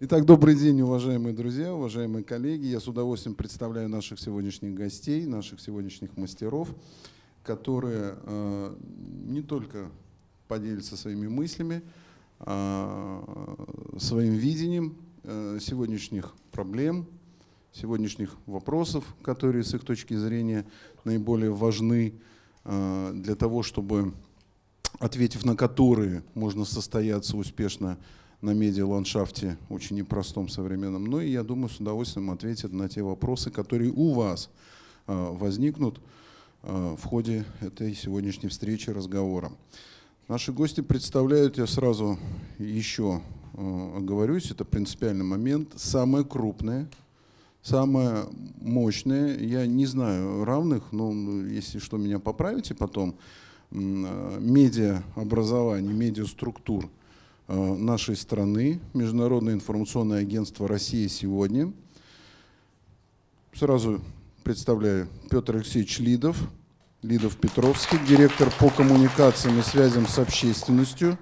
Итак, добрый день, уважаемые друзья, уважаемые коллеги. Я с удовольствием представляю наших сегодняшних гостей, наших сегодняшних мастеров, которые не только поделятся своими мыслями, своим видением сегодняшних проблем, сегодняшних вопросов, которые с их точки зрения наиболее важны для того, чтобы, ответив на которые, можно состояться успешно на медиаландшафте, очень непростом, современном. Но и, я думаю, с удовольствием ответят на те вопросы, которые у вас возникнут в ходе этой сегодняшней встречи, разговора. Наши гости представляют, я сразу еще оговорюсь, это принципиальный момент, самое крупное, самое мощное, я не знаю равных, но если что, меня поправите потом, медиаобразование, медиаструктур нашей страны, Международное информационное агентство «Россия сегодня». Сразу представляю Петр Алексеевич Лидов, Лидов-Петровский, директор по коммуникациям и связям с общественностью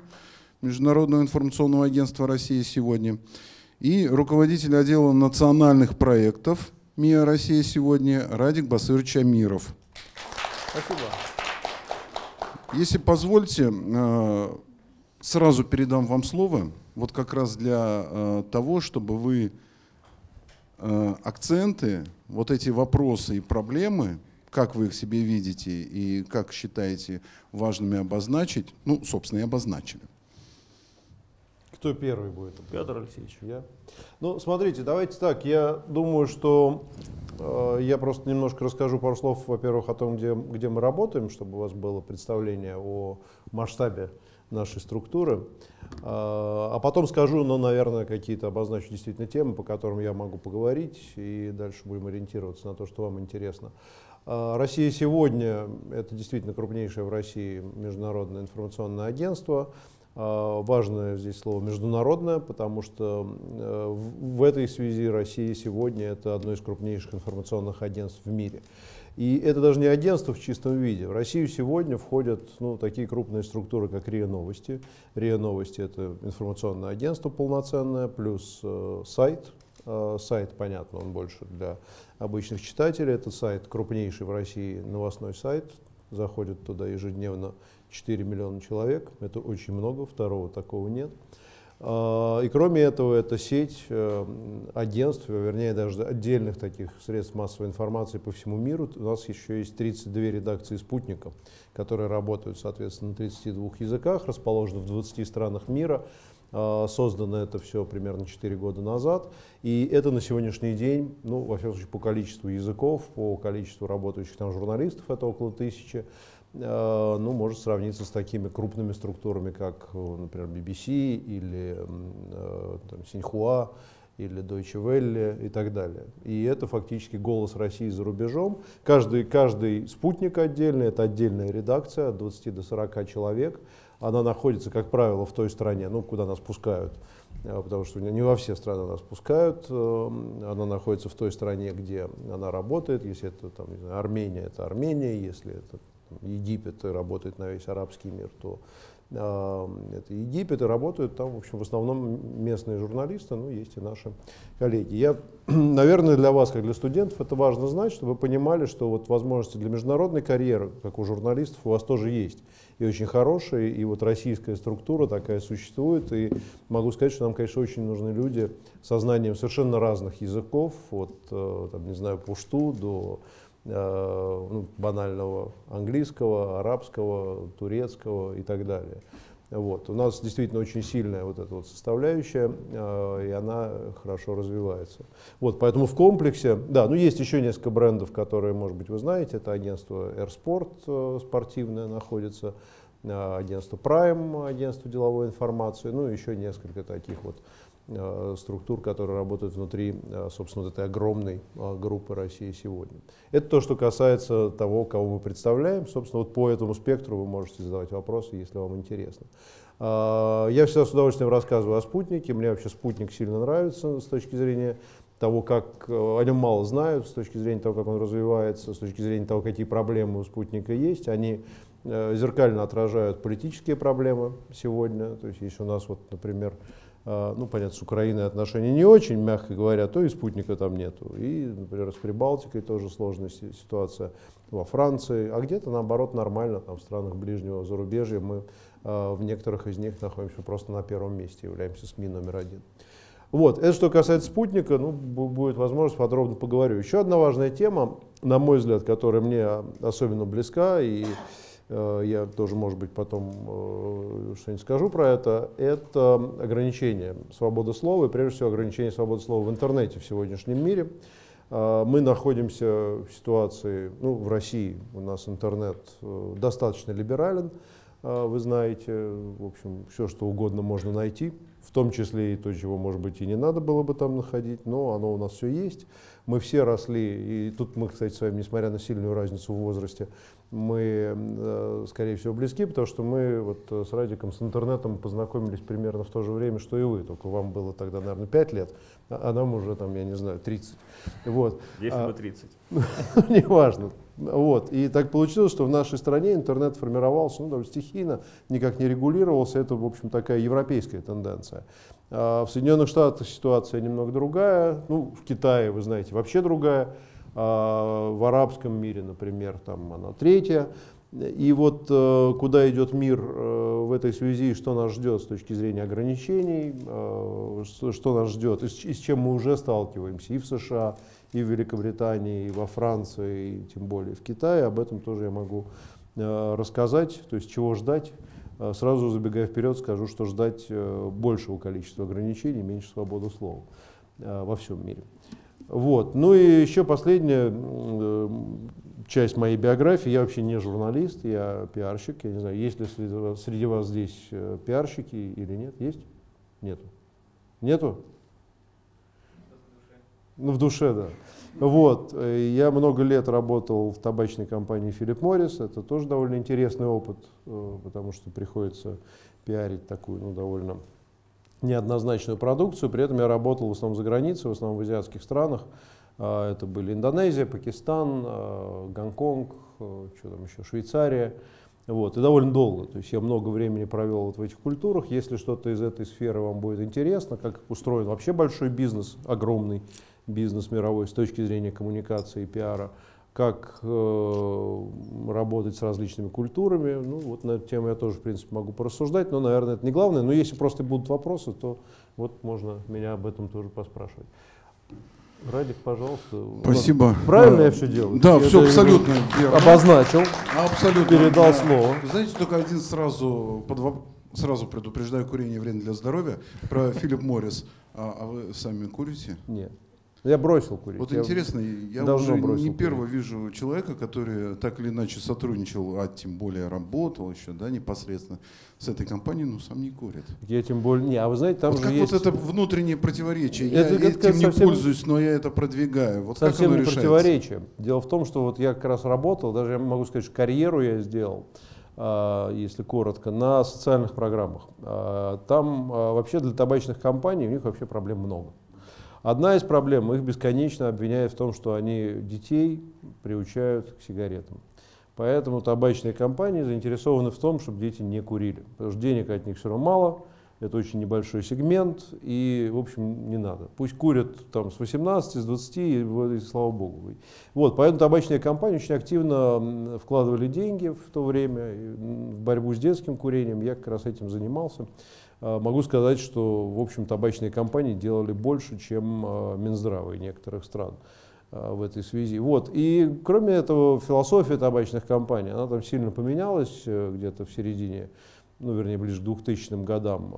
Международного информационного агентства «Россия сегодня» и руководитель отдела национальных проектов МИА «Россия сегодня» Радик Басырович Амиров. Спасибо. Если позвольте, сразу передам вам слово, вот как раз для того, чтобы вы акценты, вот эти вопросы и проблемы, как вы их себе видите и как считаете важными обозначить, ну, собственно, и обозначили. Кто первый будет? Петр Алексеевич. Я. Ну, смотрите, давайте так, я думаю, что я просто немножко расскажу пару слов, во-первых, о том, где мы работаем, чтобы у вас было представление о масштабе нашей структуры, а потом скажу, ну, наверное, какие-то обозначу действительно темы, по которым я могу поговорить, и дальше будем ориентироваться на то, что вам интересно. «Россия сегодня» — это действительно крупнейшее в России международное информационное агентство. Важное здесь слово «международное», потому что в этой связи «Россия сегодня» — это одно из крупнейших информационных агентств в мире. И это даже не агентство в чистом виде. В Россию сегодня входят, ну, такие крупные структуры, как РИА Новости. РИА Новости — это информационное агентство полноценное, плюс сайт. Сайт, понятно, он больше для обычных читателей. Это сайт, крупнейший в России новостной сайт. Заходит туда ежедневно 4 миллиона человек. Это очень много, второго такого нет. И кроме этого, это сеть агентств, вернее, даже отдельных таких средств массовой информации по всему миру. У нас еще есть 32 редакции «Спутника», которые работают, соответственно, на 32 языках, расположены в 20 странах мира. Создано это все примерно 4 года назад. И это на сегодняшний день, ну, во всяком случае, по количеству языков, по количеству работающих там журналистов, это около 1000. Ну, может сравниться с такими крупными структурами, как, например, BBC или там, Синьхуа, или Deutsche Welle и так далее. И это фактически голос России за рубежом. Каждый спутник отдельный, это отдельная редакция, от 20 до 40 человек. Она находится, как правило, в той стране, ну, куда нас пускают, потому что не во все страны нас пускают. Она находится в той стране, где она работает. Если это там, не знаю, Армения, это Армения. Если это там, Египет, и работает на весь арабский мир, то это Египет, и работают там, в общем, в основном местные журналисты, но есть и наши коллеги. Я, наверное, для вас, как для студентов, это важно знать, чтобы вы понимали, что вот возможности для международной карьеры, как у журналистов, у вас тоже есть. И очень хорошие, и вот российская структура такая существует. И могу сказать, что нам, конечно, очень нужны люди со знанием совершенно разных языков, от, там, не знаю, пушту до банального английского, арабского, турецкого и так далее. Вот. У нас действительно очень сильная вот эта вот составляющая, и она хорошо развивается. Вот, поэтому в комплексе, да, ну есть еще несколько брендов, которые, может быть, вы знаете, это агентство «Эрспорт» спортивное находится, агентство «Прайм», агентство деловой информации, ну и еще несколько таких вот структур, которые работают внутри, собственно, вот этой огромной группы «Россия сегодня». Это то, что касается того, кого мы представляем. Собственно, вот по этому спектру вы можете задавать вопросы, если вам интересно. Я всегда с удовольствием рассказываю о «Спутнике». Мне вообще «Спутник» сильно нравится с точки зрения того, как о нем мало знают, с точки зрения того, как он развивается, с точки зрения того, какие проблемы у «Спутника» есть. Они зеркально отражают политические проблемы сегодня. То есть, если у нас, вот, например, ну, понятно, с Украиной отношения не очень, мягко говоря, то и спутника там нету. И, например, с Прибалтикой тоже сложная ситуация, во Франции, а где-то, наоборот, нормально, там, в странах ближнего зарубежья мы в некоторых из них находимся просто на первом месте, являемся СМИ номер один. Вот, это что касается спутника, ну, будет возможность, подробно поговорю. Еще одна важная тема, на мой взгляд, которая мне особенно близка, и я тоже, может быть, потом что-нибудь скажу про это ограничение свободы слова, и прежде всего ограничение свободы слова в интернете в сегодняшнем мире. Мы находимся в ситуации, ну, в России у нас интернет достаточно либерален, вы знаете, в общем, все, что угодно можно найти, в том числе и то, чего, может быть, и не надо было бы там находить, но оно у нас все есть. Мы все росли, и тут мы, кстати, с вами, несмотря на сильную разницу в возрасте, мы, скорее всего, близки, потому что мы вот с Радиком, с интернетом познакомились примерно в то же время, что и вы, только вам было тогда, наверное, 5 лет, а нам уже, там, я не знаю, 30. Вот. Если бы 30. Неважно. Вот. И так получилось, что в нашей стране интернет формировался, ну, довольно стихийно, никак не регулировался, это, в общем, такая европейская тенденция. В Соединенных Штатах ситуация немного другая, ну, в Китае, вы знаете, вообще другая, в арабском мире, например, там она третья. И вот куда идет мир в этой связи, что нас ждет с точки зрения ограничений, что нас ждет, и с чем мы уже сталкиваемся и в США, и в Великобритании, и во Франции, и тем более в Китае, об этом тоже я могу рассказать, то есть чего ждать. Сразу забегая вперед, скажу, что ждать большего количества ограничений, меньше свободы слова во всем мире. Вот. Ну и еще последняя часть моей биографии. Я вообще не журналист, я пиарщик. Я не знаю, есть ли среди вас здесь пиарщики или нет. Есть? Нету. Нету? Ну, в душе, да. Вот. Я много лет работал в табачной компании «Филипп Моррис». Это тоже довольно интересный опыт, потому что приходится пиарить такую, ну, довольно неоднозначную продукцию. При этом я работал в основном за границей, в основном в азиатских странах. Это были Индонезия, Пакистан, Гонконг, что там еще, Швейцария. Вот. И довольно долго. То есть я много времени провел вот в этих культурах. Если что-то из этой сферы вам будет интересно, как устроен вообще большой бизнес, огромный бизнес мировой с точки зрения коммуникации и пиара, как работать с различными культурами. Ну, вот на эту тему я тоже, в принципе, могу порассуждать, но, наверное, это не главное. Но если просто будут вопросы, то вот можно меня об этом тоже поспрашивать. Радик, пожалуйста. Спасибо. Правильно я все делаю? Да, все абсолютно верно. Обозначил, абсолютно передал слово. Знаете, только один сразу предупреждаю, курение вредно для здоровья. Про Филипп Моррис. А вы сами курите? Нет. Я бросил курить. Вот интересно, я уже не первый вижу человека, который так или иначе сотрудничал, а тем более работал еще, да, непосредственно с этой компанией, но сам не курит. Я тем более, не, а вы знаете, там вот же как есть... Вот это внутреннее противоречие. Я этим не пользуюсь, но я это продвигаю. Вот совсем как оно не противоречие. Дело в том, что вот я как раз работал, даже я могу сказать, что карьеру я сделал, если коротко, на социальных программах. Там вообще для табачных компаний у них вообще проблем много. Одна из проблем, их бесконечно обвиняют в том, что они детей приучают к сигаретам. Поэтому табачные компании заинтересованы в том, чтобы дети не курили. Потому что денег от них все равно мало, это очень небольшой сегмент, и, в общем, не надо. Пусть курят там, с 18, с 20, и слава богу. Вот, поэтому табачные компании очень активно вкладывали деньги в то время в борьбу с детским курением. Я как раз этим занимался. Могу сказать, что, в общем, табачные компании делали больше, чем Минздравы некоторых стран в этой связи. Вот. И, кроме этого, философия табачных компаний, она там сильно поменялась где-то в середине, ну, вернее, ближе к 2000 годам,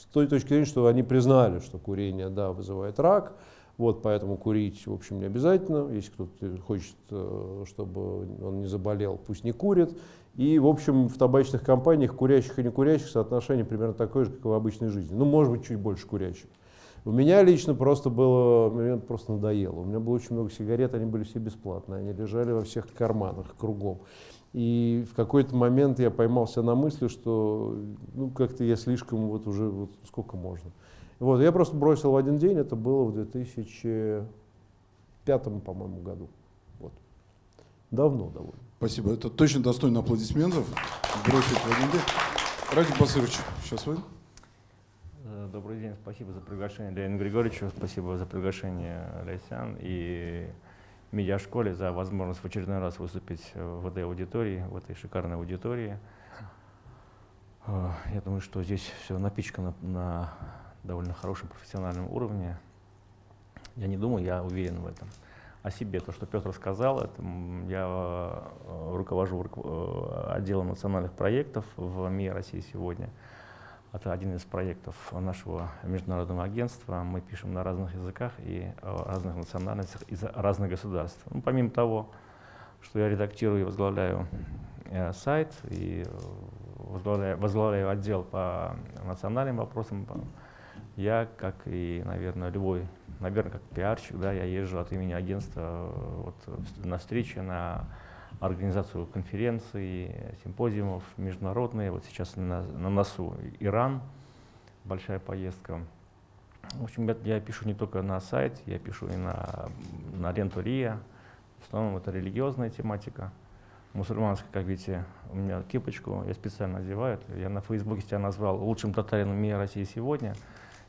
с той точки зрения, что они признали, что курение, да, вызывает рак. Вот, поэтому курить, в общем, не обязательно. Если кто-то хочет, чтобы он не заболел, пусть не курит. И, в общем, в табачных компаниях курящих и не курящих соотношение примерно такое же, как и в обычной жизни. Ну, может быть, чуть больше курящих. У меня лично просто было, мне просто надоело. У меня было очень много сигарет, они были все бесплатные, они лежали во всех карманах кругом. И в какой-то момент я поймался на мысли, что, ну, как-то я слишком вот уже, вот сколько можно. Вот, я просто бросил в один день, это было в 2005, по-моему, году. Вот. Давно довольно. Спасибо, это точно достойно аплодисментов. Бросить в один день. Радик Басырович, сейчас вы. Добрый день, спасибо за приглашение Леониду Григорьевичу, спасибо за приглашение Леосян и медиашколе за возможность в очередной раз выступить в этой аудитории, в этой шикарной аудитории. Я думаю, что здесь все напичкано на довольно хорошем профессиональном уровне. Я не думаю, я уверен в этом. О себе, то, что Петр сказал, это я руковожу отделом национальных проектов в МИА «Россия сегодня». Это один из проектов нашего международного агентства. Мы пишем на разных языках и разных национальностях из разных государств. Ну, помимо того, что я редактирую и возглавляю сайт, и возглавляю отдел по национальным вопросам, я, как и, наверное, любой, как пиарщик, да, я езжу от имени агентства вот, на встречи, на организацию конференций, симпозиумов международные. Вот сейчас на носу Иран, большая поездка. В общем, я пишу не только на сайт, я пишу и на ленту РИА. В основном это религиозная тематика. Мусульманская, как видите, у меня кепочку, я специально одеваю. Я на Фейсбуке себя назвал лучшим татарином МИА «Россия сегодня».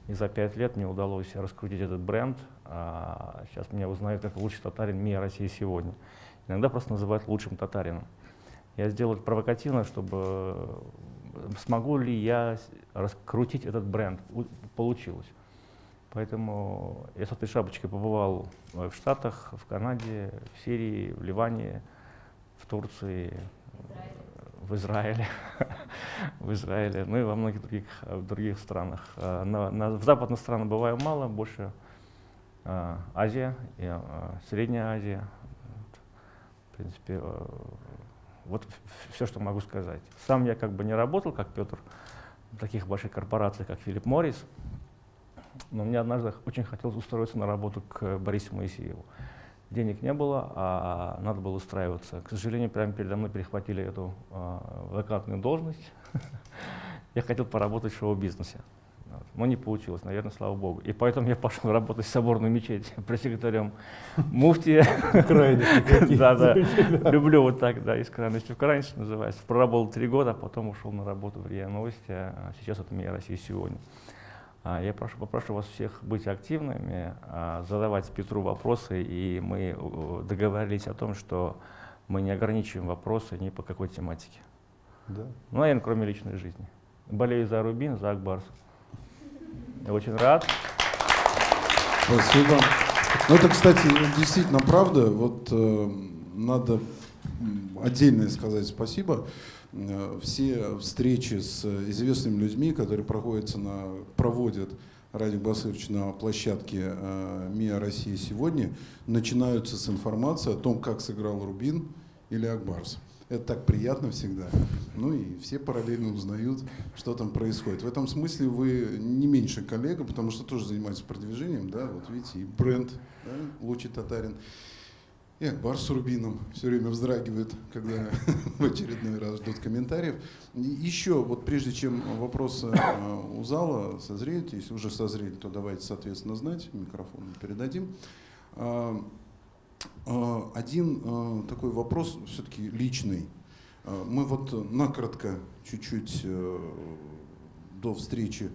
И за 5 лет мне удалось раскрутить этот бренд. Сейчас меня узнают как лучший татарин МИА «Россия сегодня». Иногда просто называют лучшим татарином. Я сделал провокативно, чтобы смогу ли я раскрутить этот бренд. Получилось. Поэтому я с этой шапочкой побывал в Штатах, в Канаде, в Сирии, в Ливане, в Турции, в Израиле, ну и во многих других странах. В западных странах бываю мало, больше Азия, Средняя Азия. В принципе, вот все, что могу сказать. Сам я как бы не работал, как Петр, в таких больших корпорациях, как Филипп Моррис, но мне однажды очень хотелось устроиться на работу к Борису Моисееву. Денег не было, а надо было устраиваться. К сожалению, прямо передо мной перехватили эту вакантную должность. Я хотел поработать в шоу-бизнесе, но не получилось, наверное, слава богу. И поэтому я пошел работать в соборную мечеть пресс-секретарем муфтия. Люблю вот так, да, из крайности в крайность называется. Проработал 3 года, потом ушел на работу в РИА Новости, а сейчас это МИА «Россия сегодня». Я попрошу вас всех быть активными, задавать Петру вопросы, и мы договорились о том, что мы не ограничиваем вопросы ни по какой тематике. Да. Ну, наверное, кроме личной жизни. Болею за Рубин, за Акбарс. Я очень рад. Спасибо. Ну, это, кстати, действительно правда. Вот надо отдельно сказать спасибо. Все встречи с известными людьми, которые проводят Радик Басырович на площадке МИА «Россия сегодня», начинаются с информации о том, как сыграл Рубин или Акбарс. Это так приятно всегда. Ну и все параллельно узнают, что там происходит. В этом смысле вы не меньше коллега, потому что тоже занимаетесь продвижением, да, вот видите, и бренд, да, «Лучший татарин». И Акбар с Рубином все время вздрагивает, когда в очередной раз ждут комментариев. И еще, вот прежде чем вопросы у зала созреют, если уже созрели, то давайте, соответственно, знать, микрофон передадим. Один такой вопрос все-таки личный. Мы вот накратко, чуть-чуть до встречи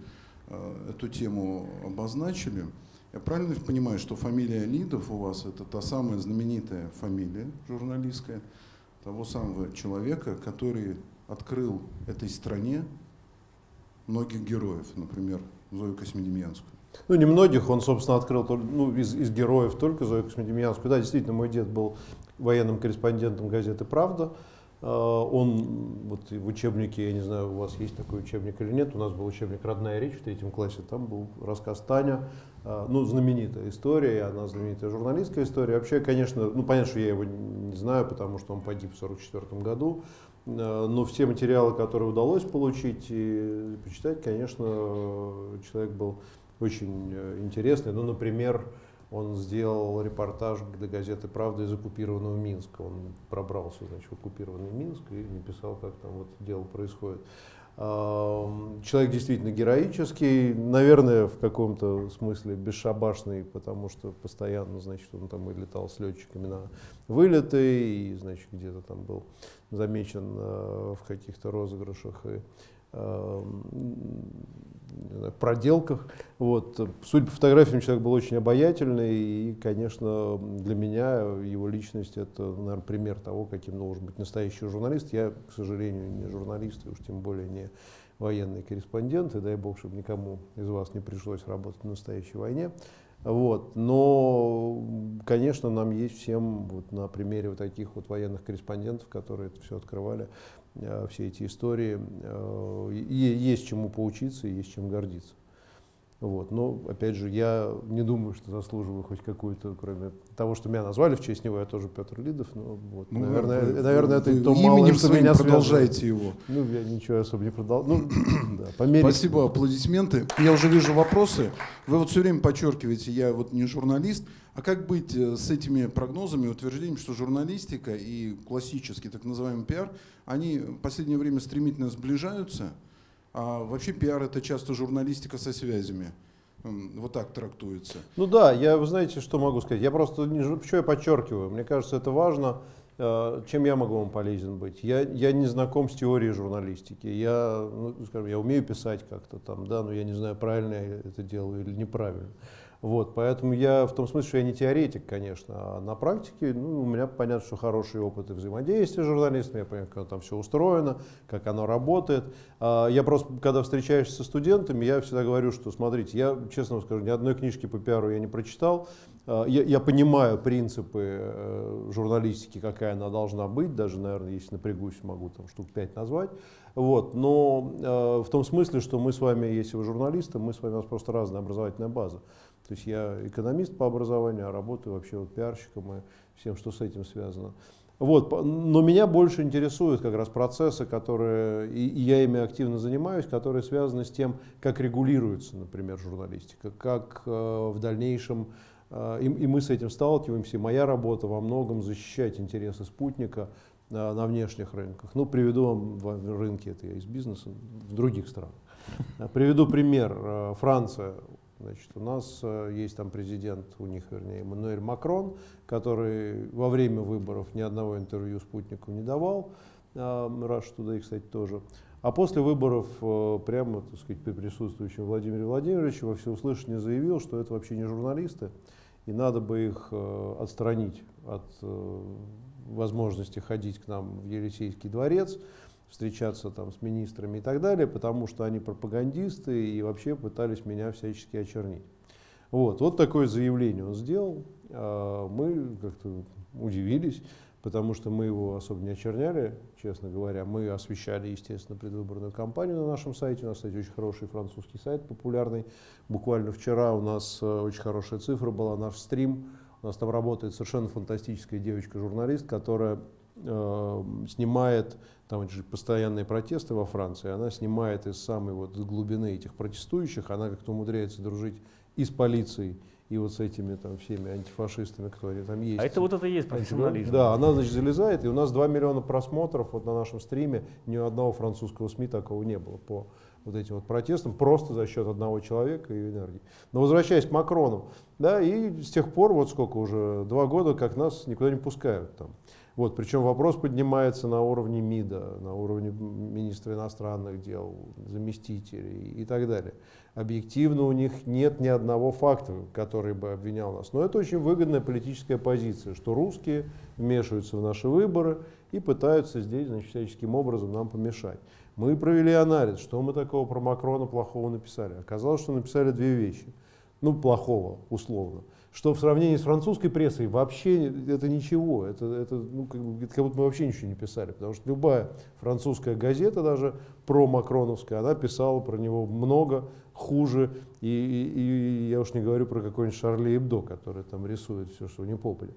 эту тему обозначили. Я правильно понимаю, что фамилия Лидов у вас — это та самая знаменитая фамилия журналистская, того самого человека, который открыл этой стране многих героев, например, Зою Космодемьянскую? Ну, не многих, он, собственно, открыл, ну, из героев только Зою Космодемьянскую. Да, действительно, мой дед был военным корреспондентом газеты «Правда». Он, вот в учебнике, я не знаю, у вас есть такой учебник или нет, у нас был учебник «Родная речь» в 3 классе, там был рассказ «Таня», ну, знаменитая история, она знаменитая журналистская история. Вообще, конечно, ну, понятно, что я его не знаю, потому что он погиб в 1944 году, но все материалы, которые удалось получить и почитать, конечно, человек был очень интересный, ну, например, он сделал репортаж для газеты «Правда» из оккупированного Минска. Он пробрался, значит, в оккупированный Минск и написал, как там вот дело происходит. Человек действительно героический, наверное, в каком-то смысле бесшабашный, потому что постоянно, значит, он там и летал с летчиками на вылеты, и, значит, где-то там был замечен в каких-то розыгрышах. проделках. Вот. Судя по фотографиям, человек был очень обаятельный, и, конечно, для меня его личность — это, наверное, пример того, каким должен быть настоящий журналист. Я, к сожалению, не журналист, и уж тем более не военный корреспондент, и дай бог, чтобы никому из вас не пришлось работать в настоящей войне. Вот. Но, конечно, нам есть всем вот, на примере вот таких вот военных корреспондентов, которые это все открывали, все эти истории, и есть чему поучиться, и есть чем гордиться. Вот. Но, опять же, я не думаю, что заслуживаю хоть какую-то, кроме того, что меня назвали в честь него, я тоже Петр Лидов, но, вот, ну, наверное, это и то мало, что меня продолжаете его. Ну, я ничего особо не продолжаю. Спасибо, аплодисменты. Я уже вижу вопросы. Вы вот все время подчеркиваете, я вот не журналист. А как быть с этими прогнозами, утверждением, что журналистика и классический, так называемый пиар, они в последнее время стремительно сближаются? А вообще пиар — это часто журналистика со связями. Вот так трактуется. Ну да, я, вы знаете, что могу сказать. Я просто, что я подчеркиваю, мне кажется, это важно, чем я могу вам полезен быть. Я не знаком с теорией журналистики. Я, ну, скажем, я умею писать как-то там, да, но я не знаю, правильно я это делаю или неправильно. Вот, поэтому я в том смысле, что я не теоретик, конечно, а на практике, ну, у меня понятно, что хорошие опыты взаимодействия с журналистами, я понимаю, как там все устроено, как оно работает. Я просто, когда встречаешься со студентами, я всегда говорю, что, смотрите, я, честно вам скажу, ни одной книжки по пиару я не прочитал. Я понимаю принципы журналистики, какая она должна быть, даже, наверное, если напрягусь, могу там штук 5 назвать. Вот, но в том смысле, что мы с вами, если вы журналисты, мы с вами, у нас просто разная образовательная база. То есть я экономист по образованию, а работаю вообще вот пиарщиком и всем, что с этим связано. Вот, но меня больше интересуют как раз процессы, которые, и я ими активно занимаюсь, которые связаны с тем, как регулируется, например, журналистика, как в дальнейшем, и мы с этим сталкиваемся, и моя работа во многом защищать интересы «Спутника» на внешних рынках. Ну, приведу вам в рынке, это я из бизнеса, в других странах. Приведу пример. Франция. Значит, у нас есть там президент, у них, вернее, Эммануэль Макрон, который во время выборов ни одного интервью «Спутнику» не давал. Раша туда, и, кстати, тоже. А после выборов прямо, так сказать, при присутствующем Владимире Владимировиче во всеуслышание заявил, что это вообще не журналисты, и надо бы их отстранить от возможности ходить к нам в Елисейский дворец, встречаться там с министрами и так далее, потому что они пропагандисты и вообще пытались меня всячески очернить. Вот такое заявление он сделал. Мы как-то удивились, потому что мы его особо не очерняли, честно говоря. Мы освещали, естественно, предвыборную кампанию на нашем сайте. У нас, кстати, очень хороший французский сайт, популярный. Буквально вчера у нас очень хорошая цифра была, наш стрим. У нас там работает совершенно фантастическая девочка-журналист, которая снимает там постоянные протесты во Франции, она снимает из самой вот глубины этих протестующих, она как-то умудряется дружить и с полицией, и вот с этими там всеми антифашистами, кто они там есть. А это вот это и есть профессионализм. Да, она, значит, залезает, и у нас 2 миллиона просмотров вот на нашем стриме, ни у одного французского СМИ такого не было по вот этим вот протестам, просто за счет одного человека и энергии. Но возвращаясь к Макрону, да, и с тех пор, вот сколько уже, 2 года, как нас никуда не пускают там. Вот, причем вопрос поднимается на уровне МИДа, на уровне министра иностранных дел, заместителей и так далее. Объективно у них нет ни одного факта, который бы обвинял нас. Но это очень выгодная политическая позиция, что русские вмешиваются в наши выборы и пытаются здесь, значит, всяческим образом нам помешать. Мы провели анализ, что мы такого про Макрона плохого написали. Оказалось, что написали 2 вещи. Ну, плохого, условно. Что в сравнении с французской прессой вообще это ничего, ну, как будто мы вообще ничего не писали, потому что любая французская газета, даже про-макроновская, она писала про него много, хуже, и я уж не говорю про какой-нибудь Шарли Эбдо, который там рисует все, что не попали.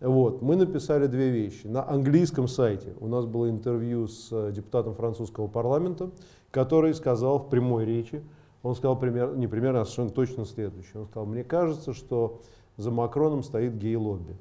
Вот, мы написали 2 вещи. На английском сайте у нас было интервью с депутатом французского парламента, который сказал в прямой речи, он сказал не примерно, а совершенно точно следующее. Он сказал: мне кажется, что за Макроном стоит гей-лобби.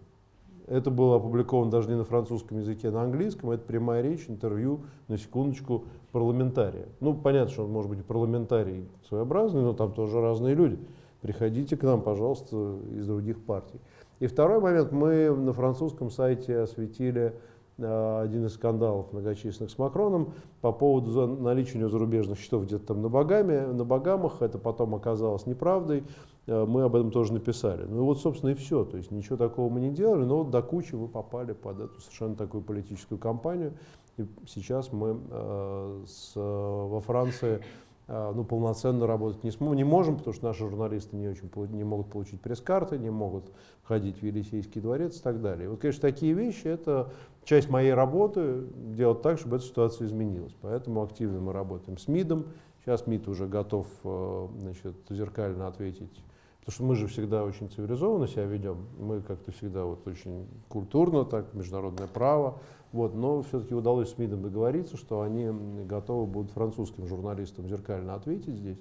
Это было опубликовано даже не на французском языке, а на английском. Это прямая речь, интервью, на секундочку, парламентария. Ну, понятно, что он может быть и парламентарий своеобразный, но там тоже разные люди. Приходите к нам, пожалуйста, из других партий. И второй момент. Мы на французском сайте осветили один из скандалов многочисленных с Макроном по поводу наличия у него зарубежных счетов где-то там на Багамах. Это потом оказалось неправдой. Мы об этом тоже написали. Ну и вот, собственно, и все. То есть ничего такого мы не делали, но вот до кучи вы попали под эту совершенно такую политическую кампанию. И сейчас мы во Франции ну, полноценно работать не можем, потому что наши журналисты не могут получить пресс-карты, не могут входить в Елисейский дворец и так далее. И вот, конечно, такие вещи — это часть моей работы, делать так, чтобы эта ситуация изменилась. Поэтому активно мы работаем с МИДом. Сейчас МИД уже готов, значит, зеркально ответить. Потому что мы же всегда очень цивилизованно себя ведем, мы как-то всегда вот очень культурно, так, международное право. Вот, но все-таки удалось с МИДом договориться, что они готовы будут французским журналистам зеркально ответить здесь.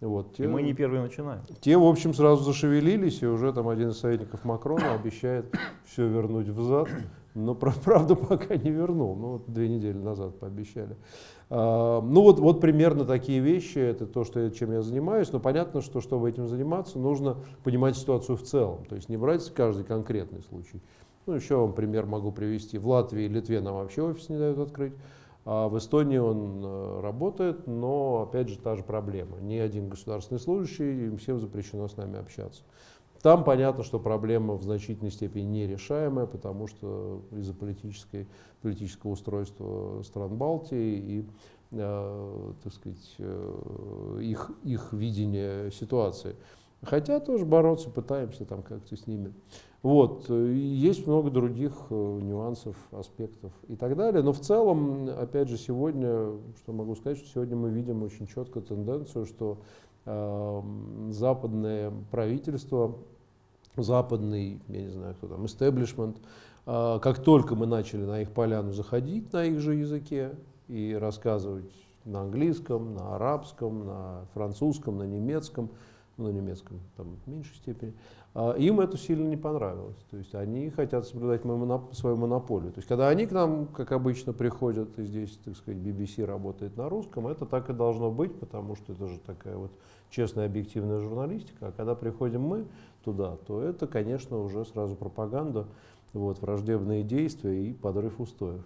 Вот, те, и мы не первые начинаем. Те, в общем, сразу зашевелились, и уже там один из советников Макрона обещает все вернуть взад. Но, правда, пока не вернул. Ну, вот 2 недели назад пообещали. Ну, вот примерно такие вещи. Это то, чем я занимаюсь. Но понятно, что, чтобы этим заниматься, нужно понимать ситуацию в целом. То есть не брать каждый конкретный случай. Ну, еще вам пример могу привести. В Латвии и Литве нам вообще офис не дают открыть. А в Эстонии он работает, но, опять же, та же проблема. Ни один государственный служащий, им всем запрещено с нами общаться. Там понятно, что проблема в значительной степени нерешаемая, потому что из-за политического устройства стран Балтии и, так сказать, их видение ситуации. Хотя тоже бороться пытаемся там как-то с ними. Вот. Есть много других нюансов, аспектов и так далее. Но в целом, опять же, сегодня, что могу сказать, что сегодня мы видим очень четкую тенденцию, что западное правительство, западный, я не знаю, кто там, истеблишмент, как только мы начали на их поляну заходить на их же языке и рассказывать на английском, на арабском, на французском, на немецком там, в меньшей степени, им это сильно не понравилось. То есть они хотят соблюдать свою монополию. То есть когда они к нам, как обычно, приходят, и здесь, так сказать, BBC работает на русском, это так и должно быть, потому что это же такая вот честная, объективная журналистика. А когда приходим мы туда, то это, конечно, уже сразу пропаганда, вот, враждебные действия и подрыв устоев.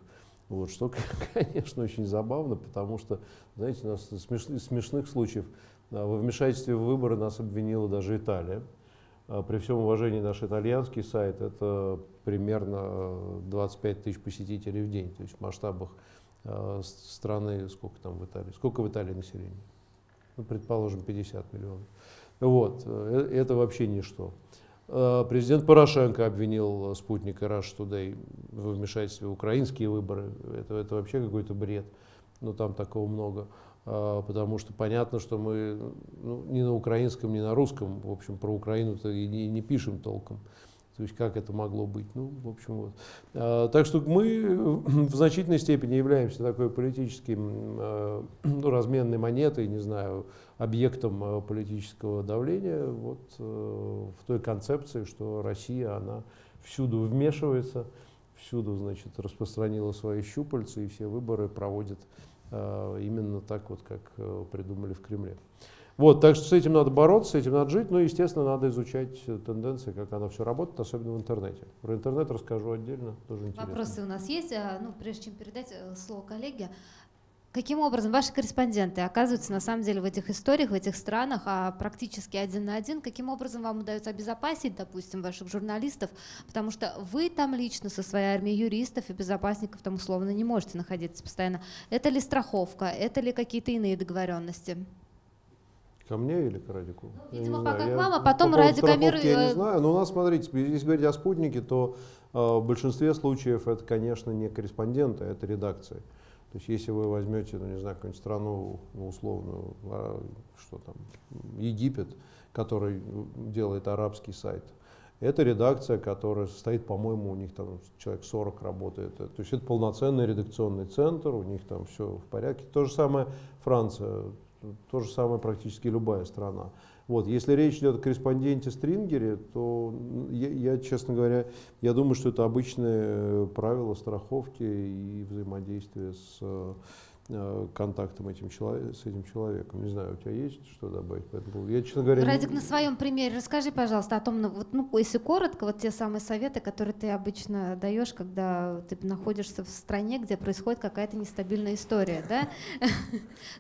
Вот, что, конечно, очень забавно, потому что, знаете, у нас смешных случаев во вмешательстве в выборы нас обвинила даже Италия. При всем уважении, наш итальянский сайт — это примерно 25 тысяч посетителей в день. То есть в масштабах страны, сколько там в Италии? Сколько в Италии населения? Ну, предположим, 50 миллионов. Вот, это вообще ничто. Президент Порошенко обвинил «Спутник» и «Раша» во вмешательстве в украинские выборы. Это вообще какой-то бред, но там такого много. Потому что понятно, что мы, ну, ни на украинском, ни на русском, в общем, про Украину-то и не пишем толком. То есть как это могло быть? Ну, в общем, вот. Так что мы в значительной степени являемся такой политическим, ну, разменной монетой, не знаю, объектом политического давления вот, в той концепции, что Россия, она всюду вмешивается, всюду, значит, распространила свои щупальца и все выборы проводит именно так вот, как придумали в Кремле. Вот, так что с этим надо бороться, с этим надо жить, но, естественно, надо изучать тенденции, как она все работает, особенно в интернете. Про интернет расскажу отдельно, тоже интересно. Вопросы у нас есть, ну, прежде чем передать слово коллеге, каким образом ваши корреспонденты оказываются на самом деле в этих историях, в этих странах, а практически один на один? Каким образом вам удается обезопасить, допустим, ваших журналистов? Потому что вы там лично со своей армией юристов и безопасников там условно не можете находиться постоянно. Это ли страховка, это ли какие-то иные договоренности? Ко мне или к Радику? Ну, видимо, пока к вам, а потом Радика миру. Я не знаю, но у нас, смотрите, если говорить о «Спутнике», то в большинстве случаев это, конечно, не корреспонденты, это редакции. То есть если вы возьмете, ну, не знаю, какую-нибудь страну, ну, условную, что там, Египет, который делает арабский сайт, это редакция, которая состоит, по-моему, у них там человек 40 работает. То есть это полноценный редакционный центр, у них там все в порядке. То же самое Франция, то же самое практически любая страна. Вот. Если речь идет о корреспонденте-стрингере, то я, честно говоря, я думаю, что это обычные правила страховки и взаимодействия с контактам с этим человеком. Не знаю, у тебя есть что добавить? Поэтому я, честно говоря, Радик, на своем примере расскажи, пожалуйста, о том, если коротко, те самые советы, которые ты обычно даешь, когда ты находишься в стране, где происходит какая-то нестабильная история, да? То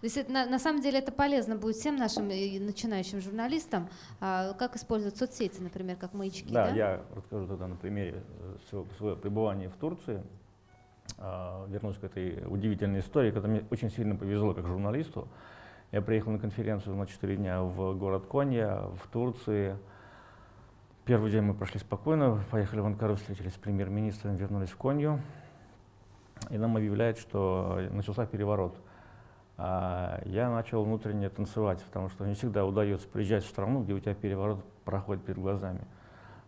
есть на самом деле это полезно будет всем нашим начинающим журналистам, как использовать соцсети, например, как маячки. Да, я расскажу тогда на примере своего пребывания в Турции. Вернусь к этой удивительной истории, когда мне очень сильно повезло как журналисту. Я приехал на конференцию на 4 дня в город Конья, в Турции. Первый день мы прошли спокойно, поехали в Анкару, встретились с премьер-министром, вернулись в Конью. И нам объявляют, что начался переворот. Я начал внутренне танцевать, потому что не всегда удается приезжать в страну, где у тебя переворот проходит перед глазами.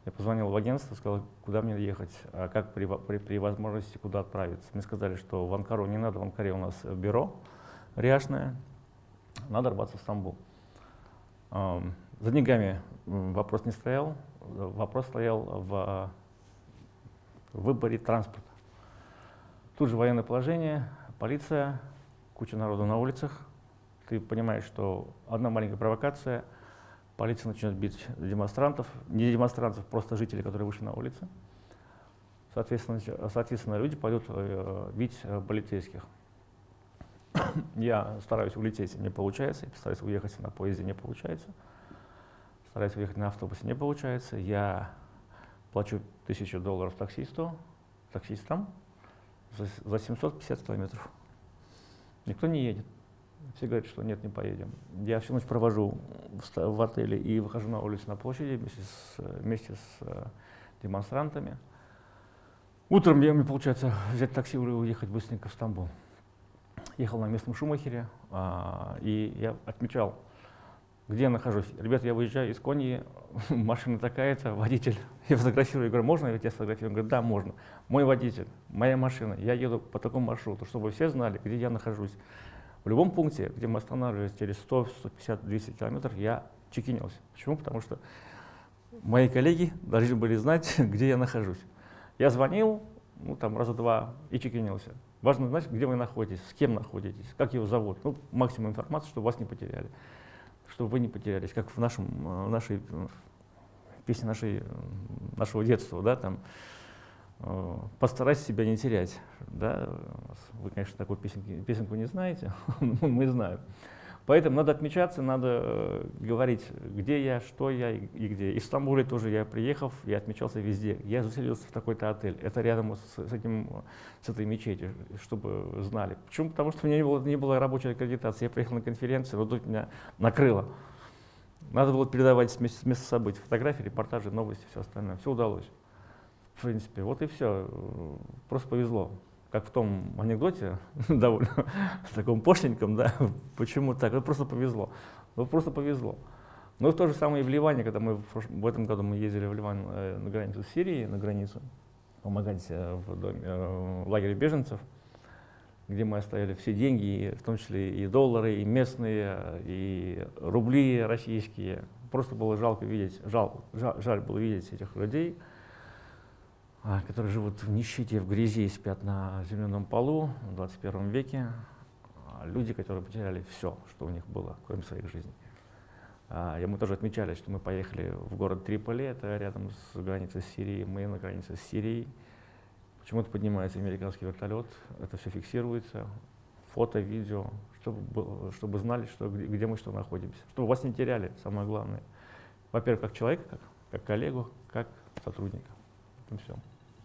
Я позвонил в агентство, сказал, куда мне ехать, как при возможности, куда отправиться. Мне сказали, что в Анкару не надо, в Анкаре у нас бюро ряшное, надо рваться в Стамбул. За деньгами вопрос не стоял, вопрос стоял в выборе транспорта. Тут же военное положение, полиция, куча народу на улицах. Ты понимаешь, что одна маленькая провокация, полиция начинает бить демонстрантов, не демонстрантов, просто жителей, которые вышли на улицу. Соответственно, люди пойдут бить полицейских. Я стараюсь улететь, не получается. Я стараюсь уехать на поезде, не получается. Стараюсь уехать на автобусе, не получается. Я плачу $1000 таксистам за 750 километров. Никто не едет. Все говорят, что нет, не поедем. Я всю ночь провожу в отеле и выхожу на улицу, на площади вместе с демонстрантами. Утром мне получается взять такси и уехать быстренько в Стамбул. Ехал на местном Шумахере, и я отмечал, где я нахожусь. Ребята, я выезжаю из Коньи, машина такая-то, водитель. Я фотографирую, я говорю, можно я ведь тебя сфотографирую? Он говорит, да, можно. Мой водитель, моя машина, я еду по такому маршруту, чтобы все знали, где я нахожусь. В любом пункте, где мы останавливались через 100, 150, 200 километров, я чекинился. Почему? Потому что мои коллеги должны были знать, где я нахожусь. Я звонил, там раза два и чекинился. Важно знать, где вы находитесь, с кем находитесь, как его зовут. Максимум информации, чтобы вас не потеряли, чтобы вы не потерялись, как в нашей песне нашего детства, да, там. Постарайся себя не терять. Да? Вы, конечно, такую песенку не знаете, но мы знаем. Поэтому надо отмечаться, надо говорить, где я, что я и где. И в Стамбуле тоже я, приехав, я отмечался везде. Я заселился в такой-то отель, это рядом с этой мечетью, чтобы знали. Почему? Потому что у меня не было рабочей аккредитации. Я приехал на конференцию, но тут меня накрыло. Надо было передавать с места событий фотографии, репортажи, новости, все остальное. Все удалось. В принципе, вот и все. Просто повезло. Как в том анекдоте, довольно таком пошленьком, да, почему так? Это просто повезло. Ну, просто повезло. Но то же самое и в Ливане, когда мы в этом году мы ездили в Ливан на границу с Сирией, на границу, помогать в лагере беженцев, где мы оставили все деньги, в том числе и доллары, и местные, и рубли российские. Просто было жаль было видеть этих людей, которые живут в нищете, в грязи и спят на земляном полу в 21 веке. Люди, которые потеряли все, что у них было, кроме своих жизней. Мы тоже отмечали, что мы поехали в город Триполи, это рядом с границей с Сирией, мы на границе с Сирией. Почему-то поднимается американский вертолет, это все фиксируется, фото, видео, чтобы знали, где мы находимся. Чтобы вас не теряли, самое главное. Во-первых, как человека, как коллегу, как сотрудника. И все.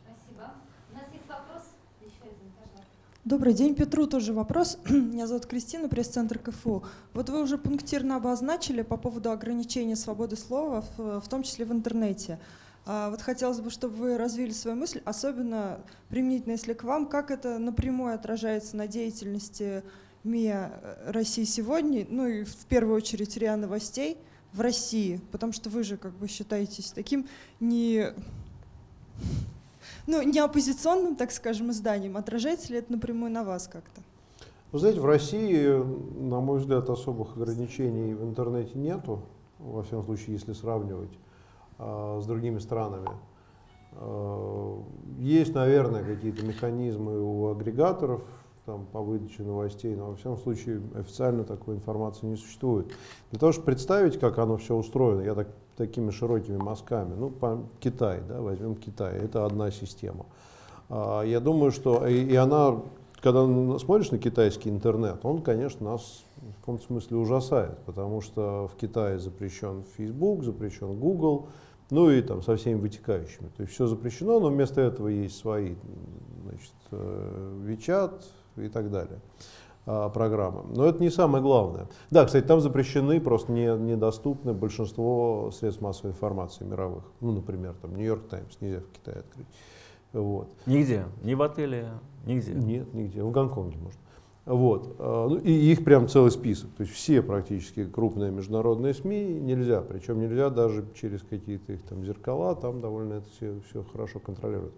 Спасибо. У нас есть вопрос. Еще один, пожалуйста. Добрый день. Петру тоже вопрос. Меня зовут Кристина, пресс-центр КФУ. Вот вы уже пунктирно обозначили по поводу ограничения свободы слова, в том числе в интернете. Вот хотелось бы, чтобы вы развили свою мысль, особенно применительно, если к вам, как это напрямую отражается на деятельности МИА «Россия сегодня», ну и в первую очередь РИА Новостей в России, потому что вы же как бы считаетесь таким не оппозиционным, так скажем, изданием. Отражается ли это напрямую на вас как-то? Вы знаете, в России, на мой взгляд, особых ограничений в интернете нету, во всяком случае, если сравнивать с другими странами. Есть, наверное, какие-то механизмы у агрегаторов, там по выдаче новостей, но во всяком случае официально такой информации не существует. Для того, чтобы представить, как оно все устроено, я такими широкими мазками, ну, Китай, да, возьмем Китай, это одна система. Я думаю, что и она, когда смотришь на китайский интернет, он, конечно, нас в каком-то смысле ужасает, потому что в Китае запрещен Facebook, запрещен Google, ну и там со всеми вытекающими. То есть все запрещено, но вместо этого есть свои, значит, WeChat и так далее программы. Но это не самое главное. Да, кстати, там запрещены, просто недоступны большинство средств массовой информации мировых. Ну, например, там Нью-Йорк Таймс нельзя в Китае открыть. Вот. Нигде? Ни в отеле? Нигде? Нет, нигде. В Гонконге можно. Вот. И их прям целый список. То есть все практически крупные международные СМИ нельзя. Причем нельзя даже через какие-то их там зеркала, там довольно это все хорошо контролируют.